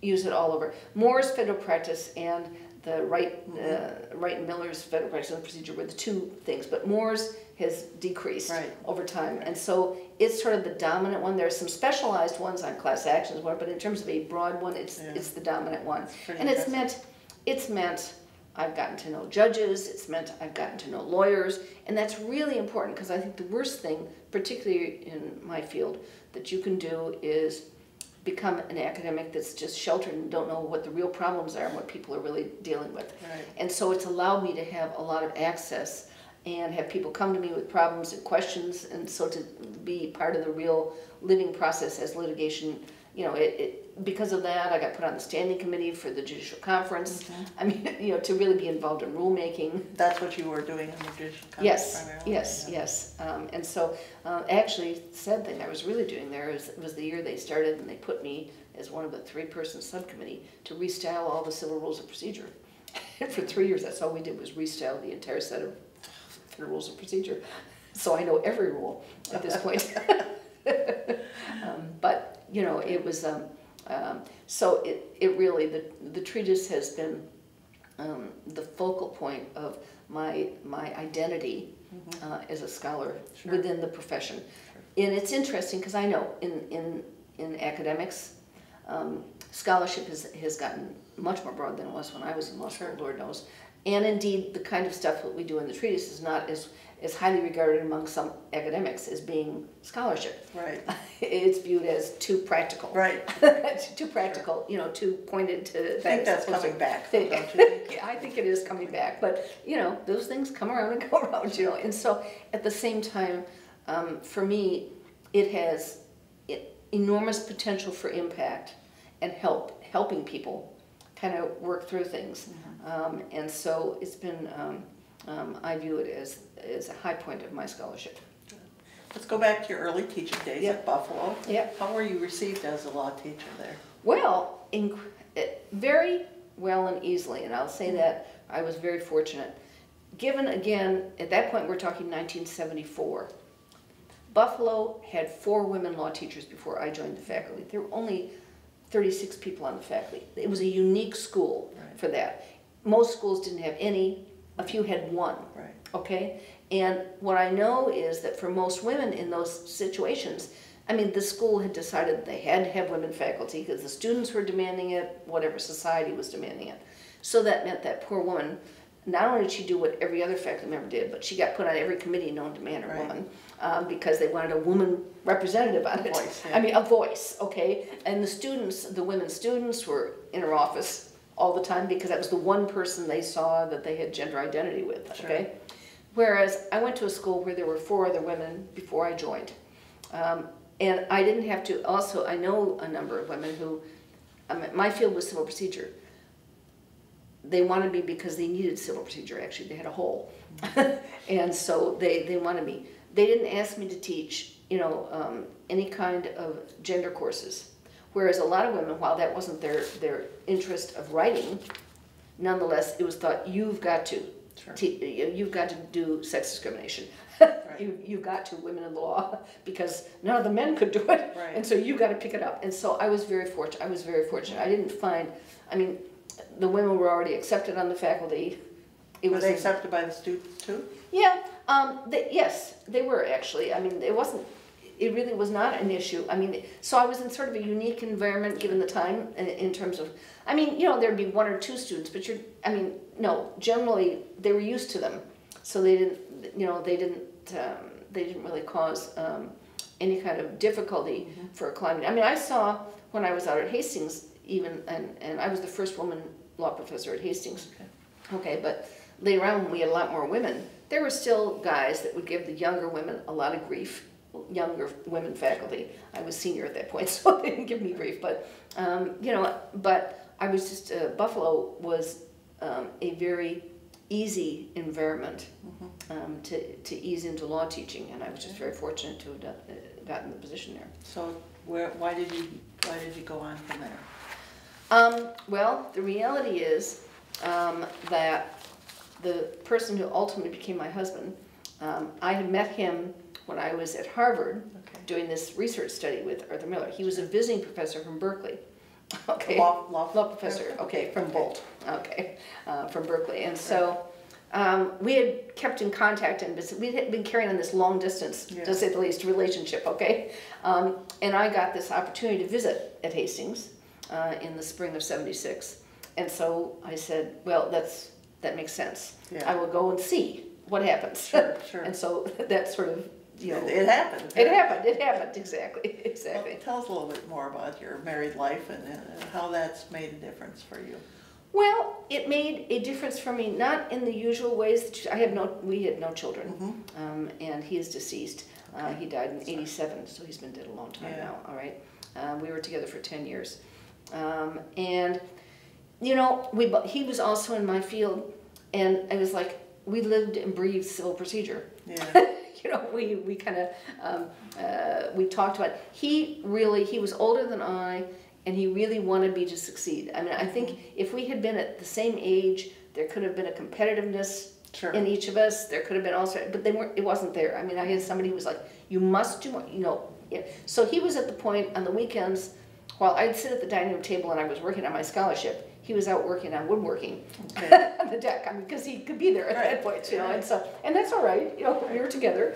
use it all over. Moore's Federal Practice and the Wright and Miller's Federal Practice and Procedure were the two things, but Moore's has decreased over time, and so it's sort of the dominant one. There are some specialized ones on class actions, but in terms of a broad one, it's the dominant one, and it's meant I've gotten to know judges, it's meant I've gotten to know lawyers, and that's really important, because I think the worst thing, particularly in my field, that you can do is become an academic that's just sheltered and don't know what the real problems are and what people are really dealing with. And so it's allowed me to have a lot of access and have people come to me with problems and questions, and so to be part of the real living process as litigation, you know, because of that, I got put on the standing committee for the judicial conference. I mean, you know, to really be involved in rulemaking. That's what you were doing in the judicial conference. Yes, primarily. And so, actually, the sad thing I was really doing there was the year they started, and they put me as one of the 3-person subcommittee to restyle all the civil rules of procedure. For 3 years, that's all we did was restyle the entire set of the rules of procedure. So I know every rule at this point. But you know, it was. So it really, the treatise has been the focal point of my identity as a scholar within the profession. And it's interesting, because I know in academics, scholarship has gotten much more broad than it was when I was in law school, Lord knows. And indeed, the kind of stuff that we do in the treatise is not as highly regarded among some academics as being scholarship. Right. It's viewed as too practical. Right. Too practical, you know, too pointed to... I think that's coming back, don't you think? Yeah, I think it is coming back. But, you know, those things come around and go around, you know. And so, at the same time, for me, it has enormous potential for impact and helping people kind of work through things. Mm-hmm. And so it's been... I view it as a high point of my scholarship. Let's go back to your early teaching days at Buffalo. Yep. How were you received as a law teacher there? Well, very well and easily, and I'll say that I was very fortunate. Given, again, at that point we're talking 1974, Buffalo had 4 women law teachers before I joined the faculty. There were only 36 people on the faculty. It was a unique school for that. Most schools didn't have any. A few had one, right. Okay? And what I know is that for most women in those situations, I mean, the school had decided they had to have women faculty because the students were demanding it, whatever society was demanding it. So that meant that poor woman, not only did she do what every other faculty member did, but she got put on every committee known to man or woman because they wanted a woman representative on it. Voice, yeah. I mean, a voice, okay? And the students, the women students were in her office all the time because that was the one person they saw that they had gender identity with, okay? Sure. Whereas I went to a school where there were 4 other women before I joined. And I didn't have to, also I know a number of women who, my field was civil procedure. They wanted me because they needed civil procedure actually, they had a hole. And so they wanted me. They didn't ask me to teach, you know, any kind of gender courses. Whereas a lot of women, while that wasn't their interest of writing, nonetheless, it was thought, you've got to, you've got to do sex discrimination. Right. You've got to, women in the law, because none of the men could do it, and so you've got to pick it up. And so I was very fortunate. I didn't find, I mean, the women were already accepted on the faculty. Were they accepted by the students, too? Yeah. Yes, they were, actually. I mean, it wasn't... It really was not an issue. I mean, so I was in sort of a unique environment given the time in terms of, I mean, you know, there'd be 1 or 2 students, but you're, I mean, no, generally they were used to them. So they didn't, you know, they didn't really cause any kind of difficulty for a climate. I mean, I saw when I was out at Hastings even, and I was the first woman law professor at Hastings. Okay, but later on when we had a lot more women, there were still guys that would give the younger women a lot of grief. Younger women faculty. I was senior at that point, so they didn't give me grief. But you know, but I was just Buffalo was a very easy environment to ease into law teaching, and I was just very fortunate to have done, gotten the position there. So, why did you go on from there? Well, the reality is that the person who ultimately became my husband, I had met him when I was at Harvard doing this research study with Arthur Miller. He was a visiting professor from Berkeley. Okay. Law professor. Okay, from Bolt. Okay, from Berkeley. And so we had kept in contact, and we had been carrying on this long distance, to say the least, relationship, okay? And I got this opportunity to visit at Hastings in the spring of '76. And so I said, well, that makes sense. Yeah. I will go and see what happens. Sure, sure. And so that sort of, you know, it happened. It happened. It happened. Exactly. Exactly. Well, tell us a little bit more about your married life and how that's made a difference for you. Well, it made a difference for me, not in the usual ways. That we had no children, and he is deceased. Okay. He died in '87, so he's been dead a long time now. All right, we were together for 10 years, and you know, he was also in my field, and I was like, we lived and breathed civil procedure. Yeah. You know, we kind of, we talked about it. He was older than I, and he really wanted me to succeed. I mean, I think if we had been at the same age, there could have been a competitiveness in each of us. There could have been also, but it wasn't there. I mean, I had somebody who was like, you must do, you know. So he was at the point on the weekends, while I'd sit at the dining room table and I was working on my scholarship, he was out working on woodworking on the deck. I mean, because he could be there at that point, you know. And so, and that's all right. You know, we were together.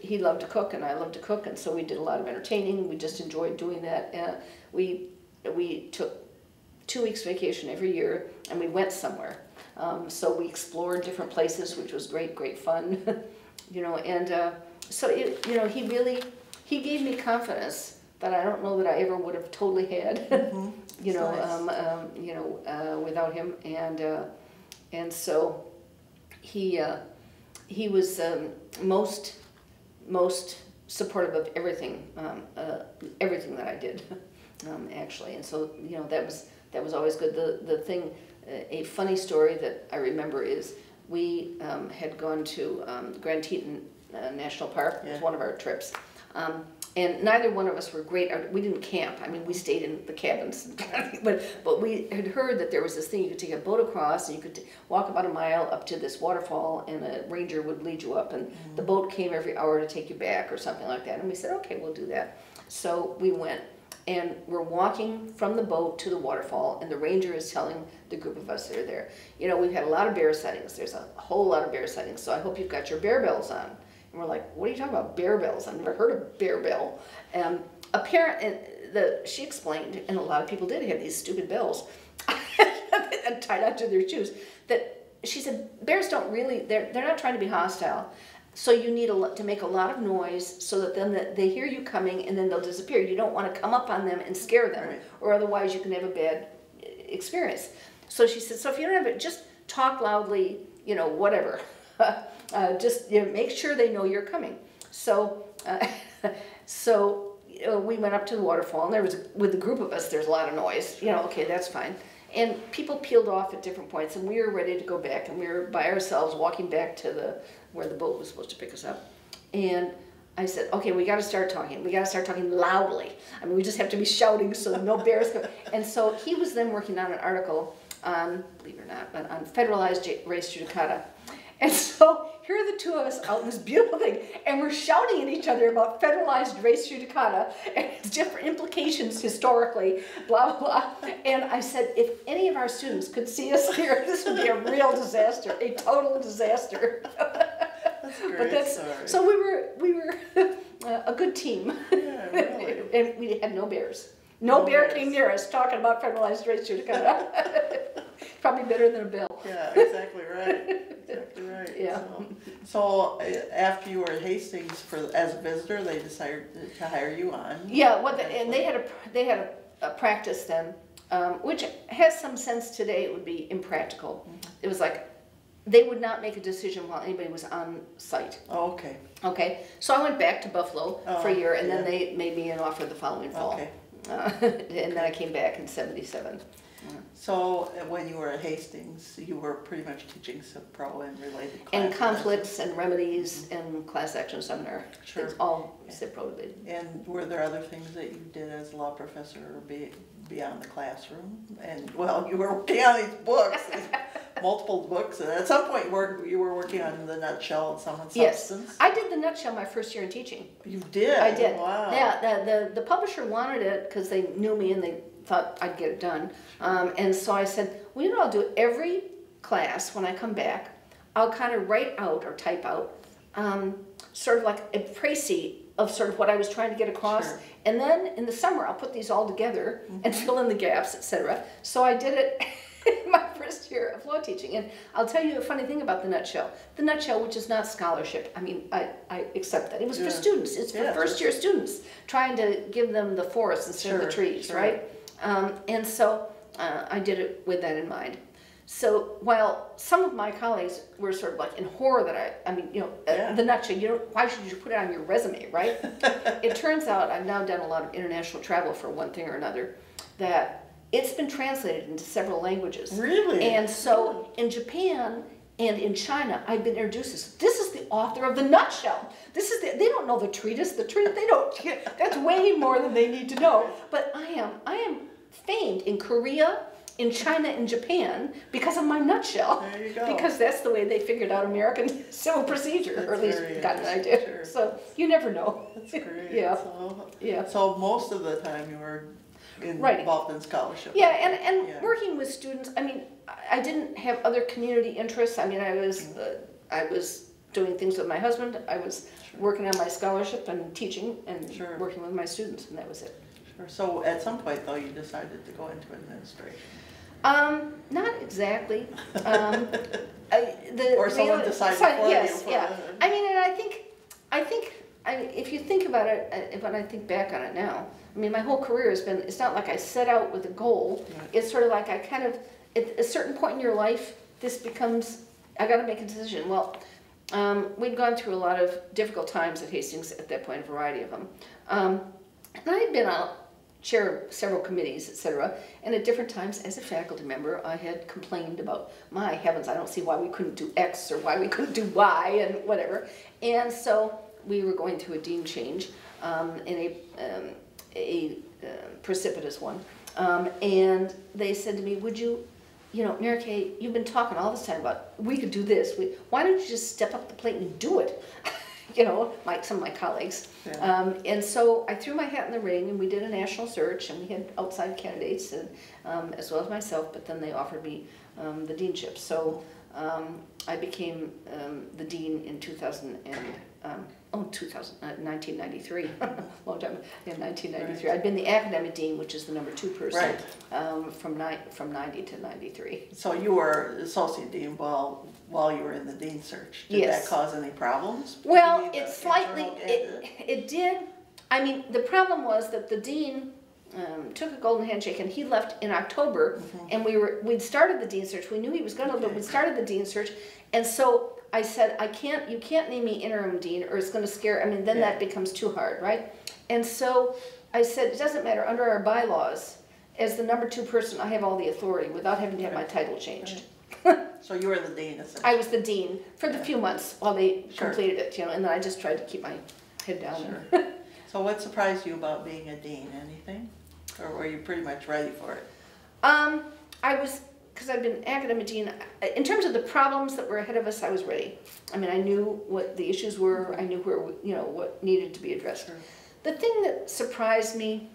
He loved to cook, and I loved to cook, and so we did a lot of entertaining. We just enjoyed doing that. We took 2 weeks vacation every year, and we went somewhere. So we explored different places, which was great, great fun, you know. And so, it, you know, he really, he gave me confidence that I don't know that I ever would have totally had, mm-hmm. you know, nice. You know, without him. And so he was most supportive of everything, everything that I did, actually. And so, you know, that was always good. The thing. A funny story that I remember is we had gone to Grand Teton National Park. Yeah. It was one of our trips. And neither one of us were great. We didn't camp. I mean, we stayed in the cabins. but we had heard that there was this thing. You could take a boat across, and you could walk about a mile up to this waterfall, and a ranger would lead you up. And mm-hmm. the boat came every hour to take you back or something like that. And we said, okay, we'll do that. So we went. And we're walking from the boat to the waterfall, and the ranger is telling the group of us that are there, you know, we've had a lot of bear sightings. There's a whole lot of bear sightings, so I hope you've got your bear bells on. And we're like, what are you talking about, bear bells? I've never heard of bear bell. Apparently, she explained, and a lot of people did have these stupid bells and tied out to their shoes, that she said, bears don't really, they're not trying to be hostile. So you need to make a lot of noise so that then they hear you coming, and then they'll disappear. You don't want to come up on them and scare them, right. or otherwise you can have a bad experience. So she said, so if you don't have it, just talk loudly, you know, whatever. Just, you know, make sure they know you're coming. So you know, we went up to the waterfall, and there was, with the group of us, there's a lot of noise. You know, okay, that's fine. And people peeled off at different points, and we were ready to go back, and we were by ourselves walking back to where the boat was supposed to pick us up. And I said, okay, we got to start talking. We got to start talking loudly. I mean, we just have to be shouting so that no bears go. And so he was then working on an article on, believe it or not, but on federalized race judicata. And so here are the two of us out in this beautiful thing, and we're shouting at each other about federalized race judicata and its different implications historically, blah, blah, blah. And I said, if any of our students could see us here, this would be a real disaster, a total disaster. That's great. But so we were a good team. Yeah, really. And we had no bears. No bear came near us talking about federalized race judicata. Probably better than a bell. Yeah, exactly right. Exactly right. Yeah. So after you were at Hastings as a visitor, they decided to hire you on. Yeah. Well, and they had a practice then, which has some sense today. It would be impractical. Mm-hmm. It was like they would not make a decision while anybody was on site. Oh, okay. Okay. So I went back to Buffalo for a year, and then they made me an offer the following fall. Okay. And then I came back in '77. So when you were at Hastings, you were pretty much teaching some pro and related classes. And conflicts and remedies and class action seminar. Sure. It's all pro related. And were there other things that you did as a law professor beyond the classroom? And, well, you were working on these books, multiple books, and at some point you were working on The Nutshell and Someone's Substance. Yes, I did The Nutshell my first year in teaching. You did? I did. Wow. Yeah, the publisher wanted it because they knew me and they thought I'd get it done. And so I said, well, you know, I'll do every class when I come back. I'll kind of write out or type out sort of like a précis of sort of what I was trying to get across. Sure. And then in the summer, I'll put these all together mm-hmm. and fill in the gaps, etc. So I did it in my first year of law teaching. And I'll tell you a funny thing about The Nutshell. The Nutshell, which is not scholarship. I mean, I accept that. It was for students. It's for first-year students, trying to give them the forest instead of the trees, right? And so I did it with that in mind. So while some of my colleagues were sort of like in horror that I mean, you know, The Nutshell, you don't, why should you put it on your resume, right? It turns out, I've now done a lot of international travel for one thing or another, that it's been translated into several languages. Really? And so in Japan and in China, I've been introduced as, this is the author of The Nutshell. This is they don't know the treatise. The treatise, they don't, that's way more than they need to know. But I am famed in Korea, in China, and Japan because of my Nutshell. There you go. Because that's the way they figured out American civil procedure, or at least got an idea. Sure. So you never know. That's great. Yeah. So most of the time you were involved in scholarship. Yeah, and working with students. I mean, I didn't have other community interests. I mean, I was doing things with my husband. I was working on my scholarship and teaching and working with my students, and that was it. Sure. So at some point, though, you decided to go into administration. Not exactly. Or someone decided for yes, you. Yes, yeah. I mean, and I mean, if you think about it, when I think back on it now, I mean, my whole career has been, it's not like I set out with a goal. Right. It's sort of like I kind of, at a certain point in your life, this becomes, I got to make a decision. Well, we'd gone through a lot of difficult times at Hastings at that point, a variety of them. And I had been on chair of several committees, etc. And at different times, as a faculty member, I had complained about, my heavens, I don't see why we couldn't do X or why we couldn't do Y and whatever. And so we were going through a dean change, precipitous one. And they said to me, would you, you know, Mary Kay, you've been talking all this time about, we could do this. Why don't you just step up the plate and do it? You know, like some of my colleagues. Yeah. And so I threw my hat in the ring, and we did a national search, and we had outside candidates, and, as well as myself, but then they offered me the deanship. So I became the dean in 1993, long time, in 1993. Right. I'd been the academic dean, which is the #2 person, right. From 90 to 93. So you were associate dean while you were in the dean search. Did yes. that cause any problems? Well, it slightly, it did. I mean, the problem was that the dean took a golden handshake, and he left in October, mm-hmm. and we'd started the dean search. We knew he was going to, but we started the dean search, and so I said, you can't name me interim dean, or it's going to scare, I mean, then yeah. that becomes too hard, right? And so I said, it doesn't matter, under our bylaws, as the #2 person, I have all the authority without having to have my title changed. Right. So you were the dean, essentially. I was the dean for the few months while they sure. completed it, you know, and then I just tried to keep my head down. Sure. So what surprised you about being a dean? Anything? Or were you pretty much ready for it? I was, because I've been academic dean, in terms of the problems that were ahead of us, I was ready. I mean, I knew what the issues were, I knew where, you know, what needed to be addressed. Sure. The thing that surprised me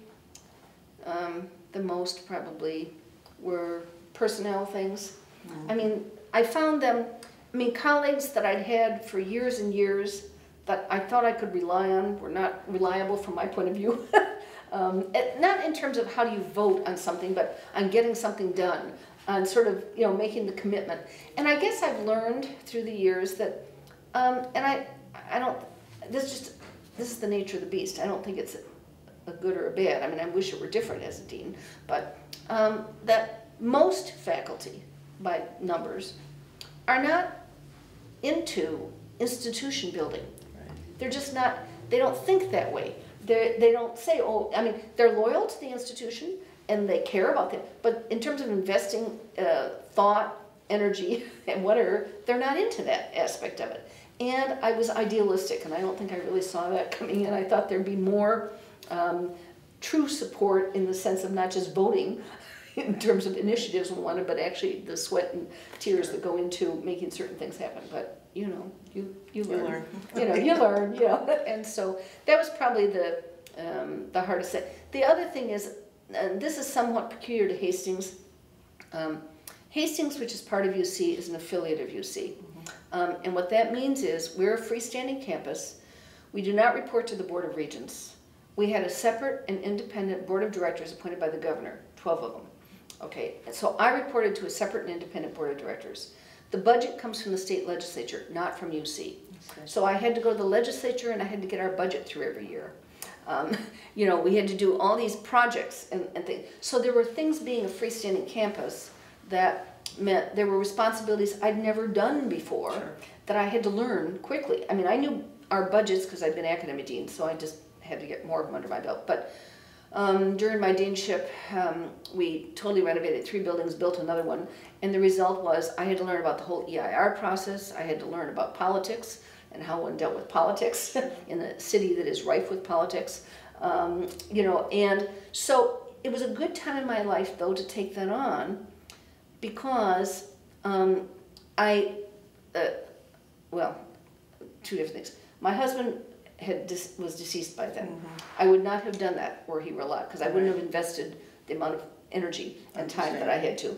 the most probably were personnel things. Mm-hmm. I mean, I found them, I mean, colleagues that I'd had for years and years that I thought I could rely on were not reliable from my point of view. Not in terms of how do you vote on something, but on getting something done. On sort of, you know, making the commitment. And I guess I've learned through the years that, and I don't, this is the nature of the beast. I don't think it's a good or a bad. I mean, I wish it were different as a dean, but that most faculty, by numbers, are not into institution building. Right. They're just not, they don't think that way. They don't say, oh, I mean, they're loyal to the institution, and they care about them, but in terms of investing thought, energy, and whatever, they're not into that aspect of it. And I was idealistic, and I don't think I really saw that coming in. I thought there'd be more true support in the sense of not just voting in terms of initiatives and wanted, but actually the sweat and tears that go into making certain things happen. But you know, you learn. You know, you learn. You know, and so that was probably the hardest thing. The other thing is. And this is somewhat peculiar to Hastings. Hastings, which is part of UC, is an affiliate of UC. Mm-hmm. And what that means is we're a freestanding campus. We do not report to the Board of Regents. We had a separate and independent Board of Directors appointed by the governor, 12 of them. Okay, and so I reported to a separate and independent Board of Directors. The budget comes from the state legislature, not from UC. Okay. So I had to go to the legislature and I had to get our budget through every year. You know, we had to do all these projects and things. So there were things being a freestanding campus that meant there were responsibilities I'd never done before sure. that I had to learn quickly. I mean, I knew our budgets because I'd been academic dean, so I just had to get more of them under my belt. But during my deanship, we totally renovated 3 buildings, built another one, and the result was I had to learn about the whole EIR process. I had to learn about politics. And how one dealt with politics in a city that is rife with politics, you know. And so it was a good time in my life, though, to take that on, because well, 2 different things. My husband had was deceased by then. Mm-hmm. I would not have done that were he alive, because I wouldn't have invested the amount of energy and time that I had to.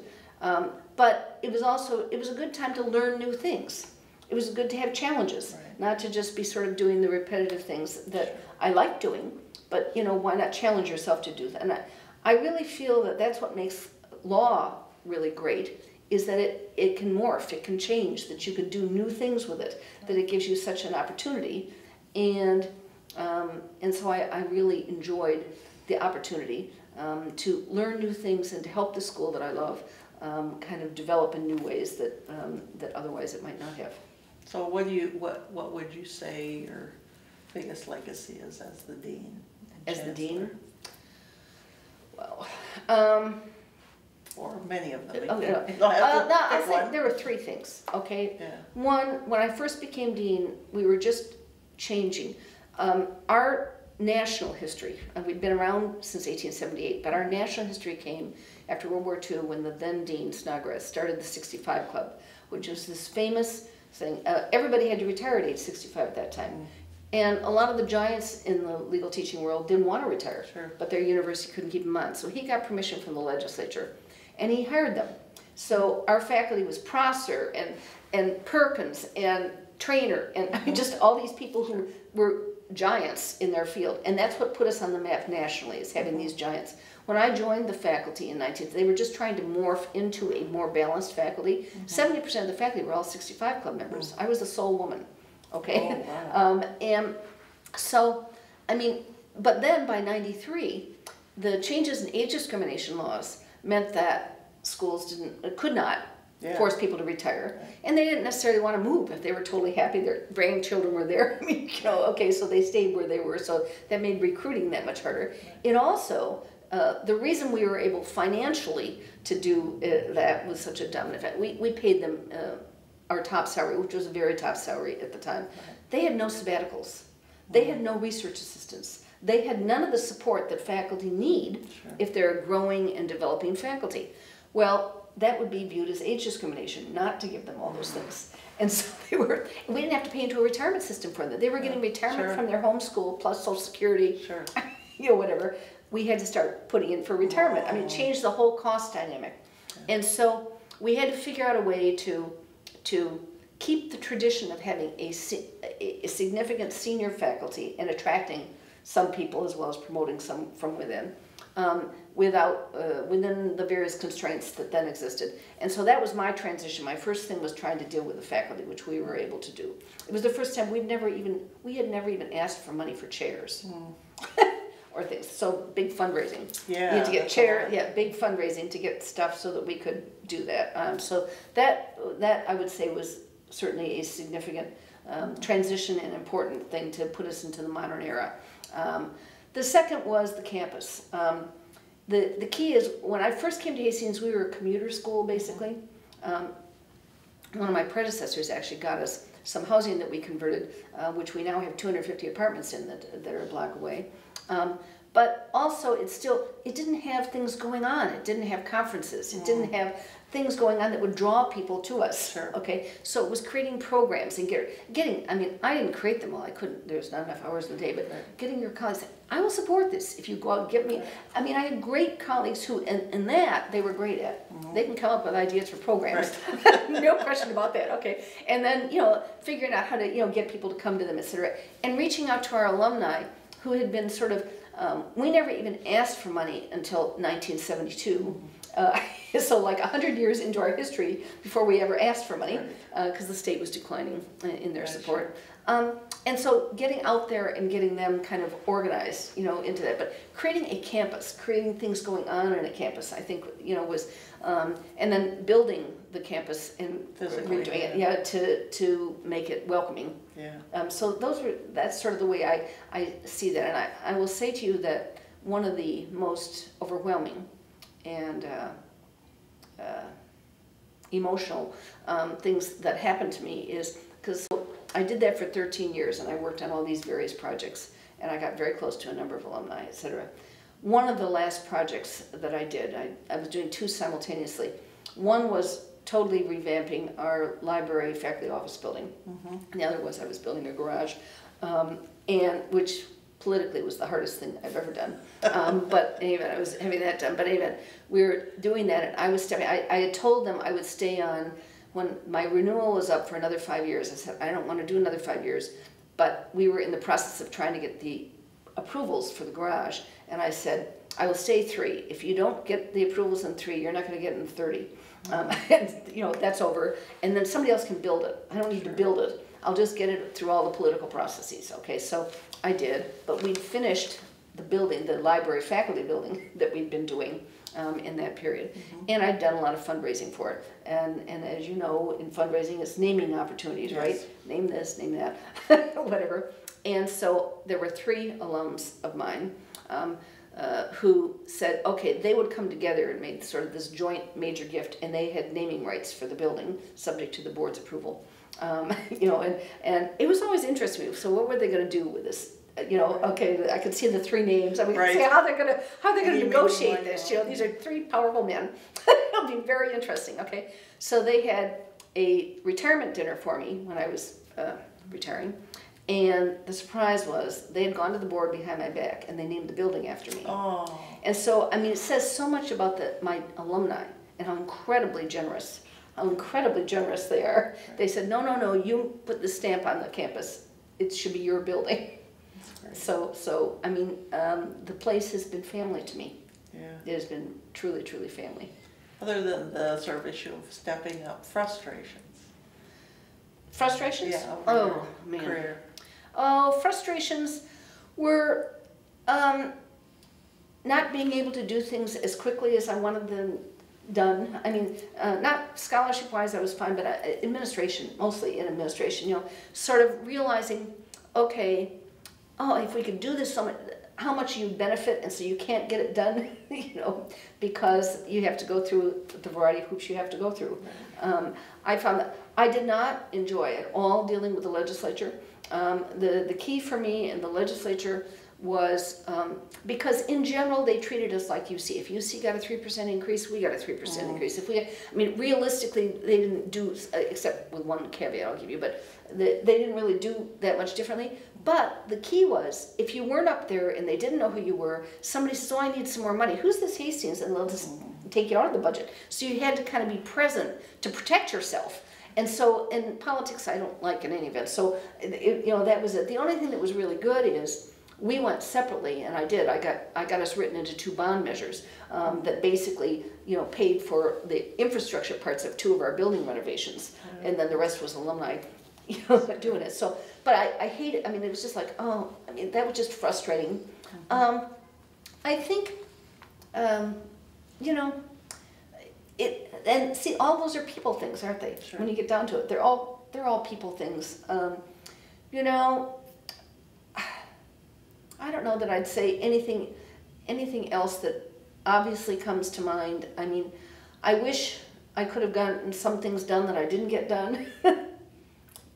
But it was also a good time to learn new things. it was good to have challenges, right, not to just be sort of doing the repetitive things that sure I like doing, but, you know, why not challenge yourself to do that? And I really feel that that's what makes law really great, is that it can morph, it can change, that you can do new things with it, that it gives you such an opportunity. And so I really enjoyed the opportunity to learn new things and to help the school that I love kind of develop in new ways that, that otherwise it might not have. So what do you, what would you say your biggest legacy is as the dean? As the dean? Well, or many of them. I think there were three things, okay? Yeah. One, when I first became dean, we were just changing. Our national history, and we'd been around since 1878, but our national history came after World War II when the then dean, Snodgrass, started the 65 Club, which was this famous thing. Everybody had to retire at age 65 at that time. Mm-hmm. And a lot of the giants in the legal teaching world didn't want to retire, sure, but their university couldn't keep them on. So he got permission from the legislature, and he hired them. So our faculty was Prosser and Perkins and Traynor and just all these people who were giants in their field. And that's what put us on the map nationally, is having these giants. When I joined the faculty in 19th, they were just trying to morph into a more balanced faculty. 70% of the faculty were all 65 Club members. I was the sole woman. Okay, oh, wow. And so, I mean, but then by 93, the changes in age discrimination laws meant that schools could not yeah force people to retire, right, and they didn't necessarily want to move if they were totally happy their grandchildren were there. I mean, you know, okay, so they stayed where they were, so that made recruiting that much harder. It also, the reason we were able financially to do that was such a dominant fact. We paid them our top salary, which was a very top salary at the time. They had no sabbaticals. They had no research assistants. They had none of the support that faculty need sure if they're growing and developing faculty. Well, that would be viewed as age discrimination, not to give them all those things. And so they were, we didn't have to pay into a retirement system for them. They were getting retirement sure from their home school plus Social Security, sure, you know, whatever. We had to start putting in for retirement. I mean, it changed the whole cost dynamic. Yeah. And so we had to figure out a way to keep the tradition of having a significant senior faculty and attracting some people as well as promoting some from within, within the various constraints that then existed. And so that was my transition. My first thing was trying to deal with the faculty, which we were able to do. It was the first time we had never even asked for money for chairs or things. So big fundraising. Yeah, you had to get chair. Yeah, big fundraising to get stuff so that we could do that. So that I would say was certainly a significant transition and important thing to put us into the modern era. The second was the campus. The key is when I first came to Hastings, we were a commuter school basically. One of my predecessors actually got us some housing that we converted, which we now have 250 apartments in that are a block away. But also, it didn't have things going on. It didn't have conferences. It didn't have things going on that would draw people to us. Sure. Okay, so it was creating programs and getting. I mean, I didn't create them all. I couldn't. There's not enough hours in the day. But getting your colleagues, I will support this if you go out and get me. I mean, I had great colleagues who, and that they were great at. They can come up with ideas for programs. Right. No question about that. Okay, and then figuring out how to get people to come to them, etc. And reaching out to our alumni who had been sort of. We never even asked for money until 1972, so like 100 years into our history before we ever asked for money, because the state was declining in their support. And so getting out there and getting them kind of organized, into that. But creating a campus, creating things going on in a campus, I think, was, and then building the campus and redoing it, to make it welcoming. Yeah. So that's sort of the way I see that. And I will say to you that one of the most overwhelming and emotional things that happened to me is because I did that for 13 years, and I worked on all these various projects, and I got very close to a number of alumni, etc. One of the last projects that I did, I was doing two simultaneously. One was totally revamping our library faculty office building. And the other was I was building a garage, which politically was the hardest thing I've ever done. But anyway, I was having that done. But anyway, we were doing that, and I was stepping. I had told them I would stay on when my renewal was up for another 5 years, I said, I don't want to do another 5 years, but we were in the process of trying to get the approvals for the garage, and I said, I will stay 3. If you don't get the approvals in 3, you're not going to get it in 30. And, you know, that's over. And then somebody else can build it. I don't need to build it. I'll just get it through all the political processes. Okay, so I did. But we finished the building, the library faculty building that we'd been doing in that period. Mm-hmm. And I'd done a lot of fundraising for it. And as you know, in fundraising, it's naming opportunities, yes. Right? Name this, name that, whatever. And so there were 3 alums of mine who said, okay, they would come together and made sort of this joint major gift, and they had naming rights for the building, subject to the board's approval. You know, and it was always interesting. So what were they going to do with this? You know, okay, I could see the 3 names. I mean, right. How they're going to negotiate this? You know, these are 3 powerful men. It'll be very interesting. Okay, so they had a retirement dinner for me when I was retiring. And the surprise was they had gone to the board behind my back, and they named the building after me. Oh. And so, I mean, it says so much about my alumni and how incredibly generous they are. They said, no, no, no, you put the stamp on the campus. It should be your building. So I mean, the place has been family to me. Yeah. It has been truly, truly family. Other than the sort of issue of stepping up, frustrations? Yeah, oh, man. Career. Oh, frustrations were not being able to do things as quickly as I wanted them done. I mean, not scholarship-wise, I was fine, but administration, mostly in administration, you know, sort of realizing, okay, oh, if we could do this so much, how much you benefit, and so you can't get it done, you know, because you have to go through the variety of hoops you have to go through. I found that I did not enjoy at all dealing with the legislature. The key for me in the legislature was, because in general they treated us like UC. If UC got a 3% increase, we got a 3% increase. If we, I mean, realistically, they didn't do, except with one caveat I'll give you, but they didn't really do that much differently. But the key was, if you weren't up there and they didn't know who you were, somebody said, oh, I need some more money. Who's this Hastings? And they'll just take you out of the budget. So you had to kind of be present to protect yourself. And so in politics, I don't like in any event. So, you know, that was it. The only thing that was really good is, we went separately, and I did. I got us written into 2 bond measures that basically, you know, paid for the infrastructure parts of 2 of our building renovations, and then the rest was alumni, you know, doing it. So, but I hate it. I mean, it was just like, oh, I mean, that was just frustrating. I think, you know, it. And see, all those are people things, aren't they? Sure. When you get down to it, they're all people things. You know. I don't know that I'd say anything else that obviously comes to mind. I mean, I wish I could have gotten some things done that I didn't get done,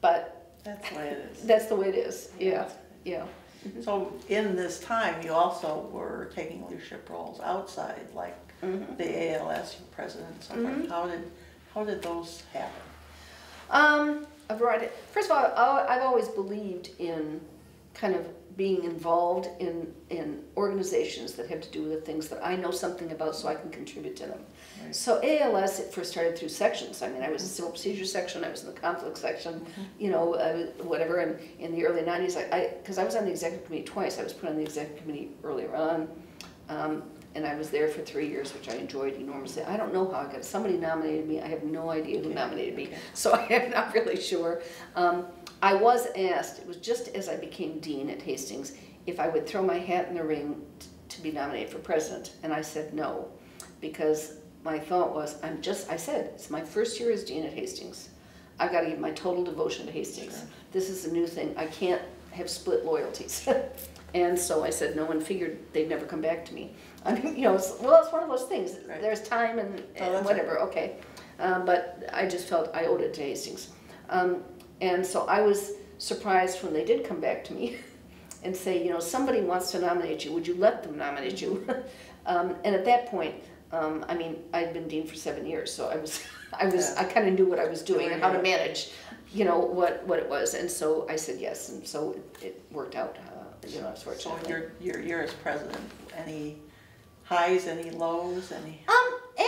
but that's the way it is. That's the way it is. Yeah, yeah. So in this time, you also were taking leadership roles outside, like the ALS, your president, and so forth. How did those happen? A variety. First of all, I've always believed in kind of being involved in organizations that have to do with the things that I know something about so I can contribute to them. Right. So ALS, it first started through sections. I mean, I was in the civil procedure section, I was in the conflict section, you know, whatever, and in the early 90s, because I was on the executive committee twice. I was put on the executive committee earlier on, and I was there for 3 years, which I enjoyed enormously. I don't know how I got it. Somebody nominated me. I have no idea who nominated me, so I am not really sure. I was asked, it was just as I became dean at Hastings, if I would throw my hat in the ring to be nominated for president, and I said no, because my thought was, I said, it's my first year as dean at Hastings. I've got to give my total devotion to Hastings. Sure. This is a new thing. I can't have split loyalties. And so I said no, and figured they'd never come back to me. I mean, you know, it's one of those things. Right. There's time and whatever, right. Okay. But I just felt I owed it to Hastings. And so I was surprised when they did come back to me and say, you know, somebody wants to nominate you. Would you let them nominate you? And at that point, I mean, I'd been dean for 7 years, so I kind of knew what I was doing and how to manage, you know, what it was. And so I said yes, and so it worked out. You know, unfortunately. So your year as president, any highs, any lows, any?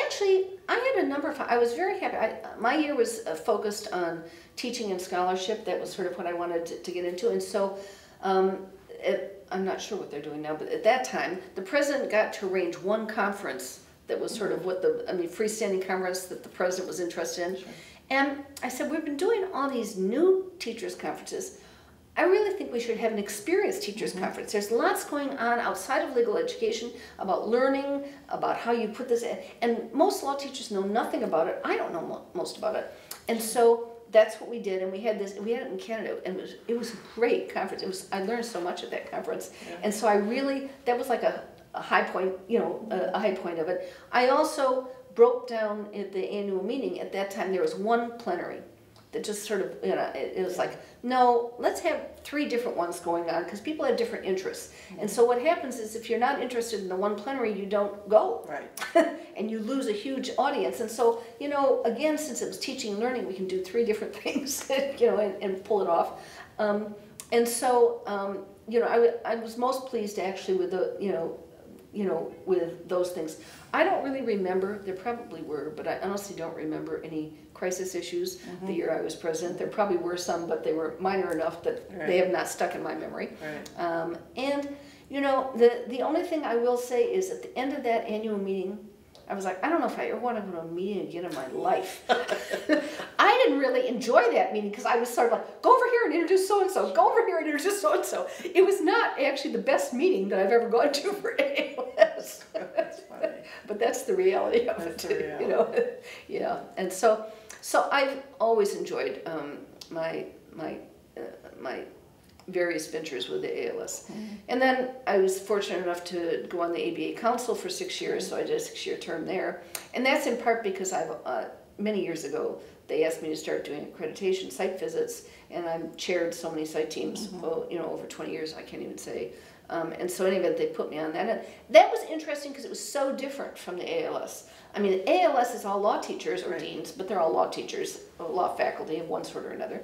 Actually, actually, I had a number of, I was very happy. My year was focused on teaching and scholarship. That was sort of what I wanted to get into. And so, I'm not sure what they're doing now, but at that time, the president got to arrange one conference that was sort of what the, I mean, freestanding conference that the president was interested in. Sure. And I said, we've been doing all these new teachers' conferences. I really think we should have an experienced teachers' mm-hmm. conference. There's lots going on outside of legal education about learning, about how you put this in. And most law teachers know nothing about it. I don't know most about it. And so that's what we did, and we had this. We had it in Canada, and it was a great conference. It was, I learned so much at that conference, yeah. And so I really, that was like a high point, you know, a high point of it. I also broke down at the annual meeting. At that time, there was one plenary that just sort of, you know, it was like, no, let's have three different ones going on because people have different interests. Mm-hmm. And so what happens is if you're not interested in the one plenary, you don't go. Right. And you lose a huge audience. And so, you know, again, since it was teaching and learning, we can do three different things, you know, and pull it off. And so, you know, I was most pleased actually with the, you know, with those things. I don't really remember, there probably were, but I honestly don't remember any crisis issues mm-hmm. the year I was president. There probably were some, but they were minor enough that right. they have not stuck in my memory. Right. And, you know, the only thing I will say is at the end of that annual meeting, I was like, I don't know if I ever want to go to a meeting again in my life. I didn't really enjoy that meeting because I was sort of like, go over here and introduce so-and-so, go over here and introduce so-and-so. It was not actually the best meeting that I've ever gone to for ALS. That's funny. But that's the reality of it, you know. Yeah, and so I've always enjoyed my various ventures with the ALS. Mm-hmm. And then I was fortunate enough to go on the ABA Council for 6 years, so I did a 6-year term there. And that's in part because I've, many years ago, they asked me to start doing accreditation site visits, and I've chaired so many site teams, mm-hmm. well, you know, over 20 years, I can't even say. And so anyway, they put me on that. And that was interesting because it was so different from the ALS. I mean, the ALS is all law teachers or right. deans, but they're all law teachers, law faculty of one sort or another.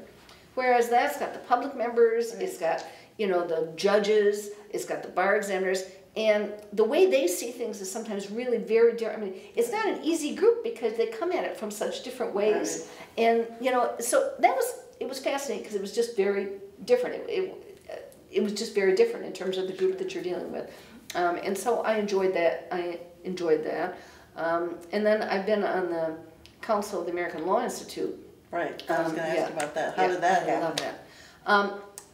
Whereas that's got the public members, right. it's got, you know, the judges, it's got the bar examiners, and the way they see things is sometimes really very different. I mean, it's not an easy group because they come at it from such different ways. Right. And, you know, so that was, it was fascinating because it was just very different. It was just very different in terms of the group that you're dealing with. And so I enjoyed that. And then I've been on the Council of the American Law Institute. Right. I was going to ask about that. How did that happen? I love that.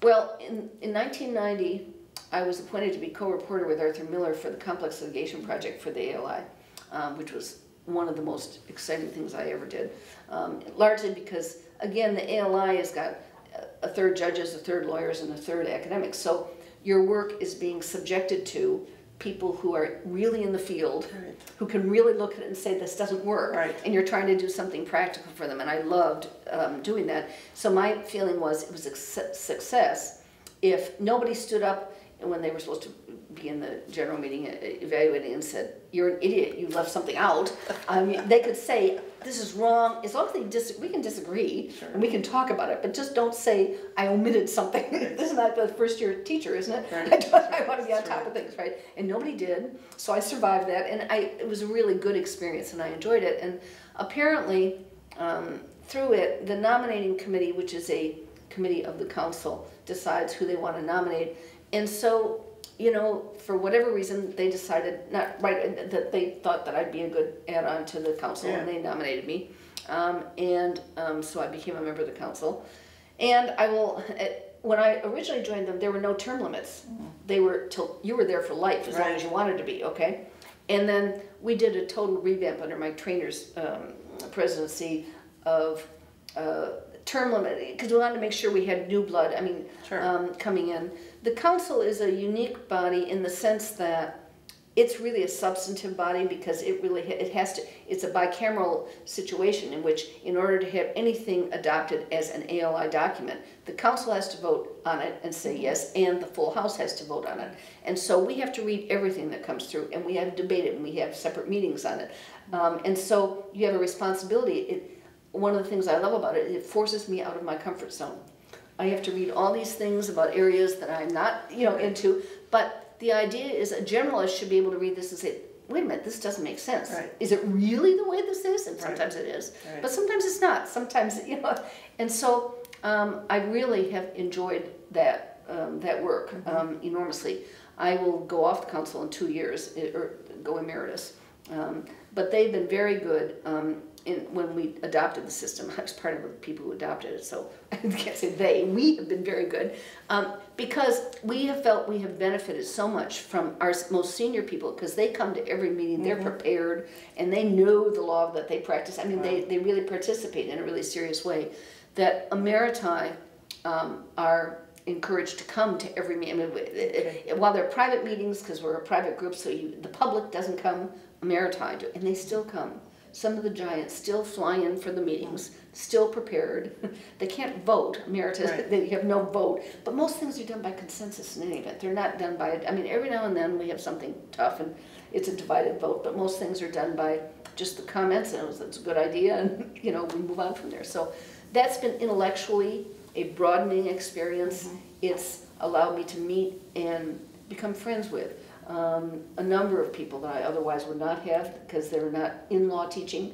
Well, in 1990, I was appointed to be co-reporter with Arthur Miller for the Complex Litigation Project for the ALI, which was one of the most exciting things I ever did. Largely because, again, the ALI has got a third judges, a third lawyers, and a third academics. So your work is being subjected to people who are really in the field, right. who can really look at it and say this doesn't work, right. and you're trying to do something practical for them, and I loved doing that. So my feeling was it was a success if nobody stood up when they were supposed to be in the general meeting evaluating and said, you're an idiot, you left something out. I mean, they could say, this is wrong. As long as they we can disagree, sure. and we can talk about it, but just don't say, I omitted something. This is not the first year teacher, isn't it? Right. I want to be on top of things, right? And nobody did, so I survived that, and it was a really good experience, and I enjoyed it. And apparently, through it, the nominating committee, which is a committee of the council, decides who they want to nominate. And so, you know, for whatever reason, they decided that they thought that I'd be a good add-on to the council, yeah. and they nominated me. So I became a member of the council. And when I originally joined them, there were no term limits. Mm-hmm. They were you were there for life, as right. long as you wanted to be, okay? And then we did a total revamp under my trainer's presidency of term limit, because we wanted to make sure we had new blood, sure. Coming in. The council is a unique body in the sense that it's really a substantive body because it's a bicameral situation in which in order to have anything adopted as an ALI document, the council has to vote on it and say yes, and the full house has to vote on it. And so we have to read everything that comes through, and we have to debate it, and we have separate meetings on it. And so you have a responsibility. One of the things I love about it, it forces me out of my comfort zone. I have to read all these things about areas that I'm not, into, but the idea is a generalist should be able to read this and say, wait a minute, this doesn't make sense. Right. Is it really the way this is? And sometimes it is, but sometimes it's not. Sometimes, you know, and so I really have enjoyed that, that work enormously. I will go off the council in 2 years, or go emeritus. But they've been very good when we adopted the system. I was part of the people who adopted it, so I can't say they. We have been very good because we have felt we have benefited so much from our most senior people because they come to every meeting, they're prepared, and they know the law that they practice. I mean, they really participate in a really serious way. That emeriti are encouraged to come to every meeting. I mean, while they're private meetings, because we're a private group, so the public doesn't come, emeriti do, and they still come. Some of the giants still fly in for the meetings, still prepared. They can't vote, emeritus, they have no vote. But most things are done by consensus in any event. They're not done by, I mean, every now and then we have something tough and it's a divided vote, but most things are done by just the comments and it's a good idea and, you know, we move on from there. So that's been intellectually a broadening experience. It's allowed me to meet and become friends with a number of people that I otherwise would not have because they're not in law teaching.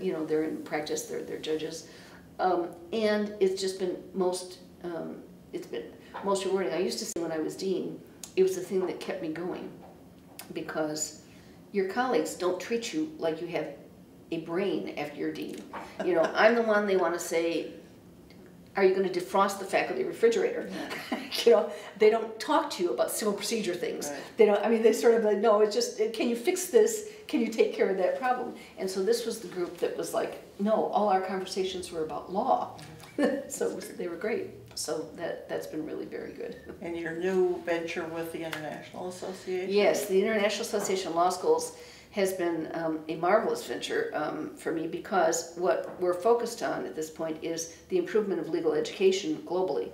You know, they're in practice, they're judges. And it's just been most rewarding. I used to say when I was dean, it was the thing that kept me going because your colleagues don't treat you like you have a brain after you're dean. You know, I'm the one they want to say, are you going to defrost the faculty refrigerator? You know, they don't talk to you about civil procedure things. They don't, I mean, they sort of like, no, it's just, can you fix this? Can you take care of that problem? And so this was the group that was like, no, all our conversations were about law. So they were great. So that's been really very good. And your new venture with the International Association? Yes, the International Association of Law Schools has been a marvelous venture for me because what we're focused on at this point is the improvement of legal education globally.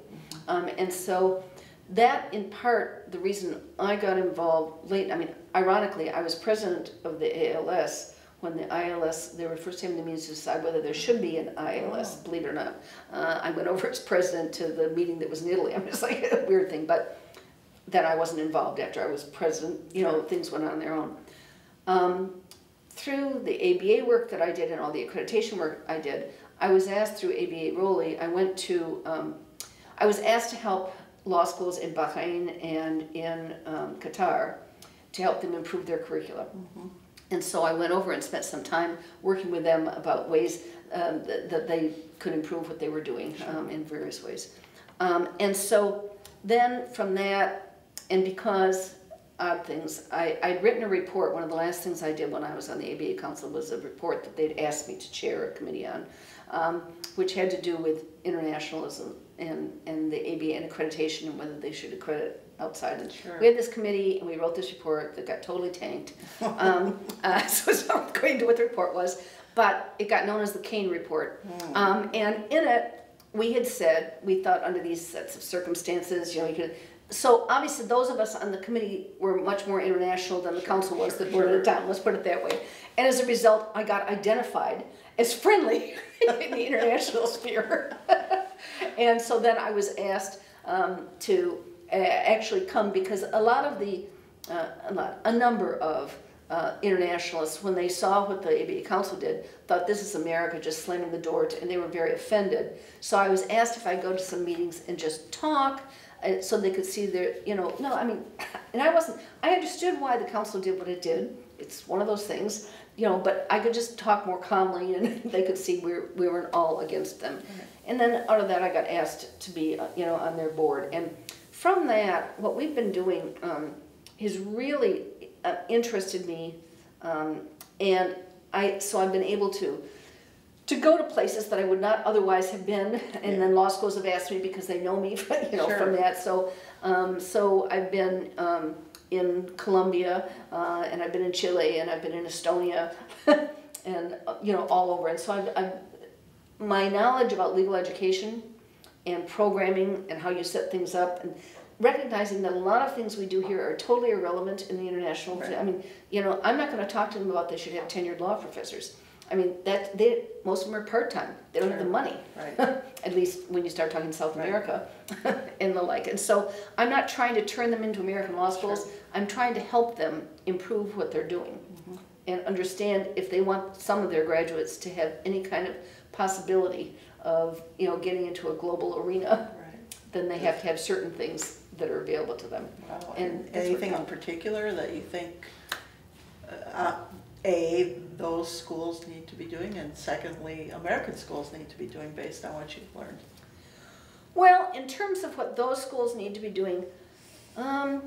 And so that, in part, the reason I got involved late, I mean, ironically, I was president of the ALS when the ILS, they were first having the meetings to decide whether there should be an ILS, believe it or not. I went over as president to the meeting that was in Italy. I'm just like a weird thing, but that I wasn't involved after I was president. You know, things went on their own. Through the ABA work that I did and all the accreditation work I did, I was asked through ABA ROLI, I was asked to help law schools in Bahrain and in Qatar to help them improve their curriculum. And so I went over and spent some time working with them about ways that they could improve what they were doing in various ways. And so then from that, and because odd things, I'd written a report. One of the last things I did when I was on the ABA Council was a report that they'd asked me to chair a committee on, which had to do with internationalism and the ABA and accreditation and whether they should accredit outside. And we had this committee and we wrote this report that got totally tanked. So it's not going to what the report was, but it got known as the Kane Report. And in it, we had said, we thought under these sets of circumstances, you know, you could. So obviously those of us on the committee were much more international than the council was, the board at the time, let's put it that way. And as a result, I got identified as friendly in the international sphere. And so then I was asked to actually come because a number of internationalists, when they saw what the ABA Council did, thought this is America just slamming the door to, and they were very offended. So I was asked if I'd go to some meetings and just talk, so they could see their, you know, no, I mean, and I understood why the council did what it did. It's one of those things, you know, but I could just talk more calmly and they could see we weren't all against them. And then out of that, I got asked to be, you know, on their board. And from that, what we've been doing has really interested me. And so I've been able to go to places that I would not otherwise have been, and then law schools have asked me because they know me, you know, from that. So, so I've been in Columbia, and I've been in Chile, and I've been in Estonia, and you know, all over. And so, my knowledge about legal education and programming and how you set things up, and recognizing that a lot of things we do here are totally irrelevant in the international. I mean, you know, I'm not going to talk to them about they should have tenured law professors. I mean, that they, most of them are part-time. They don't have the money, at least when you start talking South America and the like. And so I'm not trying to turn them into American law schools. I'm trying to help them improve what they're doing and understand if they want some of their graduates to have any kind of possibility of, you know, getting into a global arena, then they have to have certain things that are available to them. Wow. And anything in particular that you think A, those schools need to be doing, and secondly, American schools need to be doing based on what you've learned? Well, in terms of what those schools need to be doing, a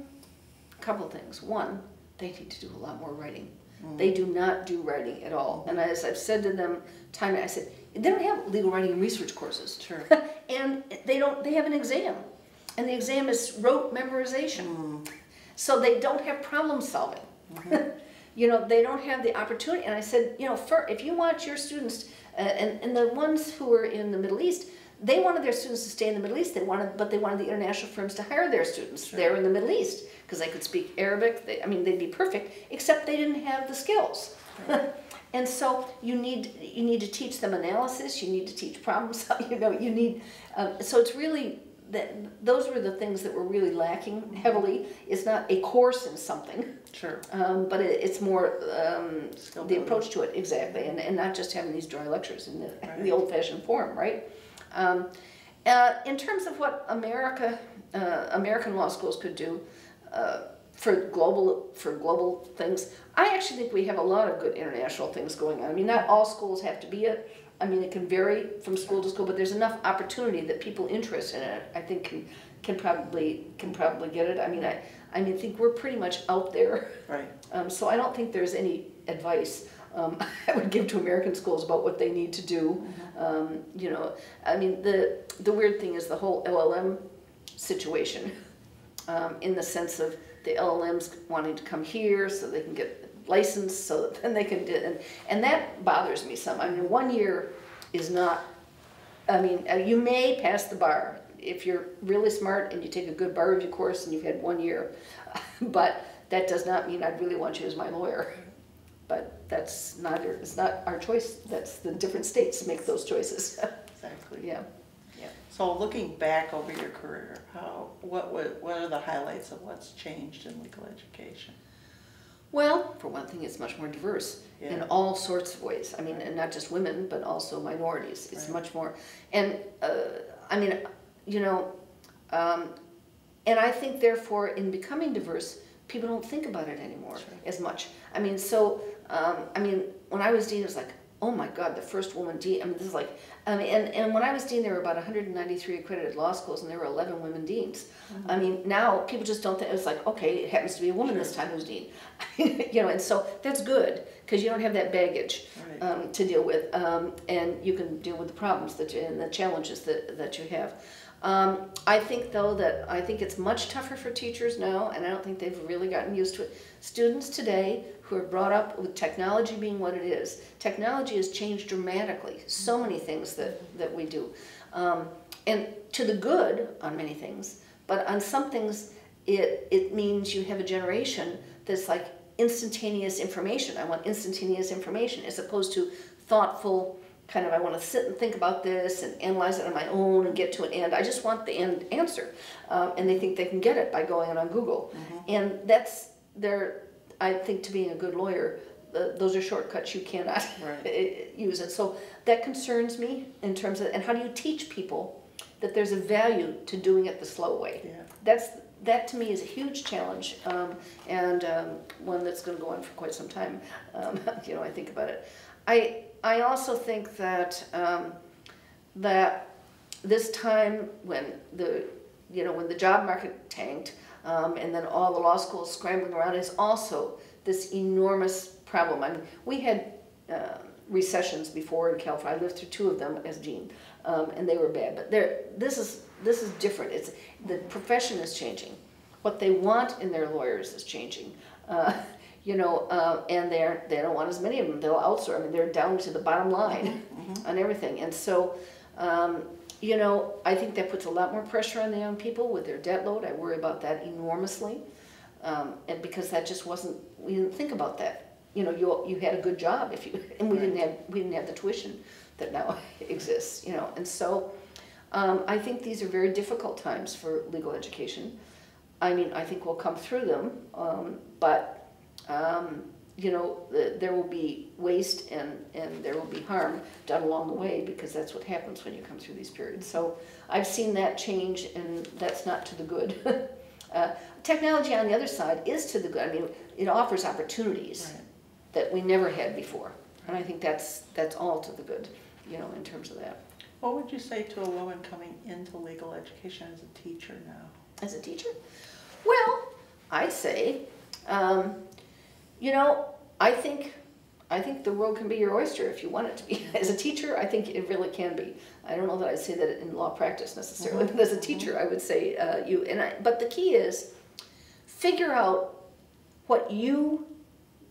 couple things. One, they need to do a lot more writing. They do not do writing at all. And as I've said to them time, I said, they don't have legal writing and research courses. Sure. And they don't, they have an exam. And the exam is rote memorization. So they don't have problem solving. You know, they don't have the opportunity. And I said, you know, if you want your students, and the ones who were in the Middle East, they wanted their students to stay in the Middle East, but they wanted the international firms to hire their students there in the Middle East, because they could speak Arabic, I mean, they'd be perfect, except they didn't have the skills. And so you need to teach them analysis, you need to teach problem solving, you know, you need, so it's really, those were the things that were really lacking heavily. It's not a course in something, but it's more the approach to it, and not just having these dry lectures in the, the old-fashioned form, in terms of what American law schools could do for global things, I actually think we have a lot of good international things going on. I mean, not all schools have to be it. I mean, it can vary from school to school, but there's enough opportunity that people interested in it, I think, can probably get it. I mean, I think we're pretty much out there. So I don't think there's any advice I would give to American schools about what they need to do. You know, I mean, the weird thing is the whole LLM situation, in the sense of the LLMs wanting to come here so they can get licensed, so that then they can do, and that bothers me some. I mean, 1 year is not, I mean, you may pass the bar if you're really smart and you take a good bar review course and you've had 1 year, but that does not mean I'd really want you as my lawyer. But that's not, it's not our choice. That's the different states make those choices. Exactly. Yeah. So looking back over your career, what are the highlights of what's changed in legal education? Well, for one thing, it's much more diverse in all sorts of ways. I mean, and not just women, but also minorities. It's much more, and I mean, you know, and I think therefore in becoming diverse, people don't think about it anymore as much. I mean, so I mean, when I was dean, it was like, oh my God, the first woman dean. I mean, this is like, I mean, and when I was dean, there were about 193 accredited law schools, and there were 11 women deans. I mean, now people just don't think, it's like, okay, it happens to be a woman this time who's dean. You know, and so that's good, because you don't have that baggage to deal with, and you can deal with the problems that you, and the challenges that you have. I think, though, that I think it's much tougher for teachers now, and I don't think they've really gotten used to it. Students today who are brought up with technology being what it is. Technology has changed dramatically, so many things that we do. And to the good on many things, but on some things it means you have a generation that's like instantaneous information. I want instantaneous information, as opposed to thoughtful, kind of, I want to sit and think about this and analyze it on my own and get to an end. I just want the end answer. And they think they can get it by going on Google. And that's their, I think, to being a good lawyer, those are shortcuts you cannot use. And so that concerns me in terms of, and how do you teach people that there's a value to doing it the slow way? That to me is a huge challenge, and one that's going to go on for quite some time. You know, I think about it. I also think that that this time when the job market tanked, and then all the law schools scrambling around, is also this enormous problem. I mean, we had recessions before in California. I lived through two of them as dean, and they were bad. But this is different. It's the profession is changing. What they want in their lawyers is changing. You know, and they don't want as many of them. They'll outsource. I mean, they're down to the bottom line on everything. And so, you know, I think that puts a lot more pressure on the young people with their debt load. I worry about that enormously, and because that just wasn't, we didn't think about that you know, you had a good job if you, and we didn't have the tuition that now exists, you know. And so I think these are very difficult times for legal education. I mean, I think we'll come through them, but you know, there will be waste and there will be harm done along the way, because that's what happens when you come through these periods. So I've seen that change, and that's not to the good. Technology on the other side is to the good. I mean, it offers opportunities that we never had before, and I think that's all to the good, you know, in terms of that. What would you say to a woman coming into legal education as a teacher now? As a teacher? Well, I'd say, you know, I think the world can be your oyster if you want it to be. As a teacher, I think it really can be. I don't know that I'd say that in law practice necessarily, but as a teacher, I would say but the key is figure out what you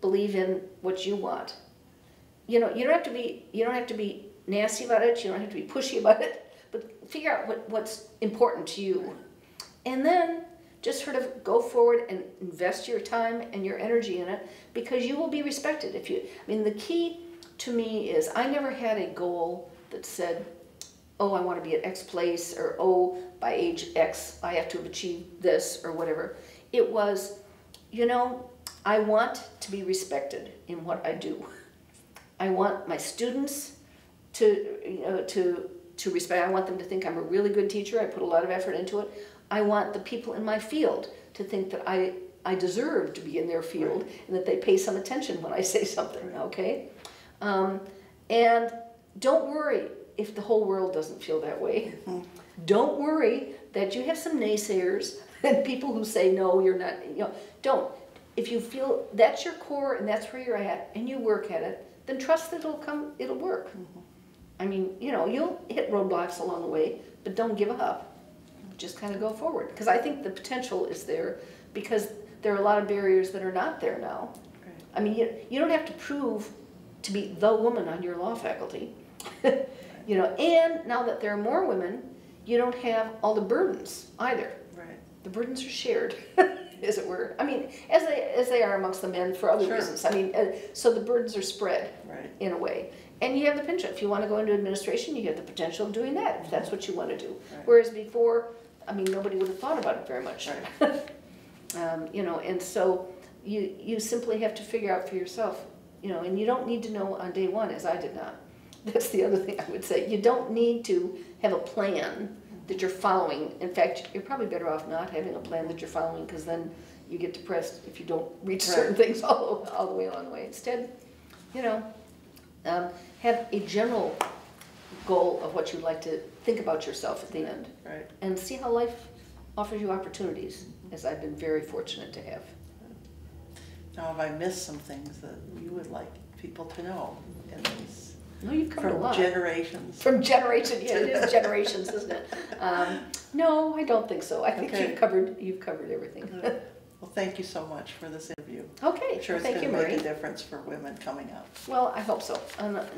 believe in, what you want. You know, you don't have to be nasty about it. You don't have to be pushy about it. But figure out what's important to you, and then just sort of go forward and invest your time and your energy in it, because you will be respected if you, I mean, the key to me is I never had a goal that said, oh, I want to be at X place, or oh, by age X, I have to have achieved this or whatever. It was, you know, I want to be respected in what I do. I want my students to, you know, to respect, I want them to think I'm a really good teacher, I put a lot of effort into it. I want the people in my field to think that I deserve to be in their field, and that they pay some attention when I say something, okay? And don't worry if the whole world doesn't feel that way. Don't worry that you have some naysayers and people who say, no, you're not, you know, don't. If you feel that's your core and that's where you're at and you work at it, then trust that it'll work. I mean, you know, you'll hit roadblocks along the way, but don't give up. Just kind of go forward, because I think the potential is there, because there are a lot of barriers that are not there now. Right. I mean, you don't have to prove to be the woman on your law faculty, you know, and now that there are more women, you don't have all the burdens either. Right. The burdens are shared, as it were. I mean, as they are amongst the men for other reasons. I mean, so the burdens are spread in a way. And you have the penchant. If you want to go into administration, you have the potential of doing that, if that's what you want to do. Right. Whereas before, I mean, nobody would have thought about it very much. Right. You know, and so you simply have to figure out for yourself, you know, and you don't need to know on day one, as I did not. That's the other thing I would say. You don't need to have a plan that you're following. In fact, you're probably better off not having a plan that you're following, because then you get depressed if you don't reach certain things all the way along the way. Instead, you know, have a general goal of what you'd like to think about yourself at the end, and see how life offers you opportunities, as I've been very fortunate to have. Now, have I missed some things that you would like people to know in these? No, you've covered a lot. Generations. From generations, yeah, it is generations, isn't it? No, I don't think so. I think you've covered everything. Well, thank you so much for this interview. Okay, I'm sure it's going to make a difference for women coming up. Well, I hope so.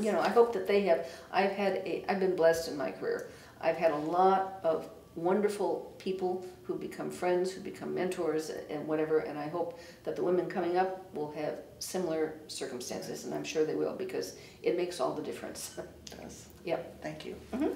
You know, I hope that they have. I've been blessed in my career. I've had a lot of wonderful people who become friends, who become mentors, and whatever. And I hope that the women coming up will have similar circumstances, and I'm sure they will, because it makes all the difference. It does. Yep. Thank you. Mm-hmm.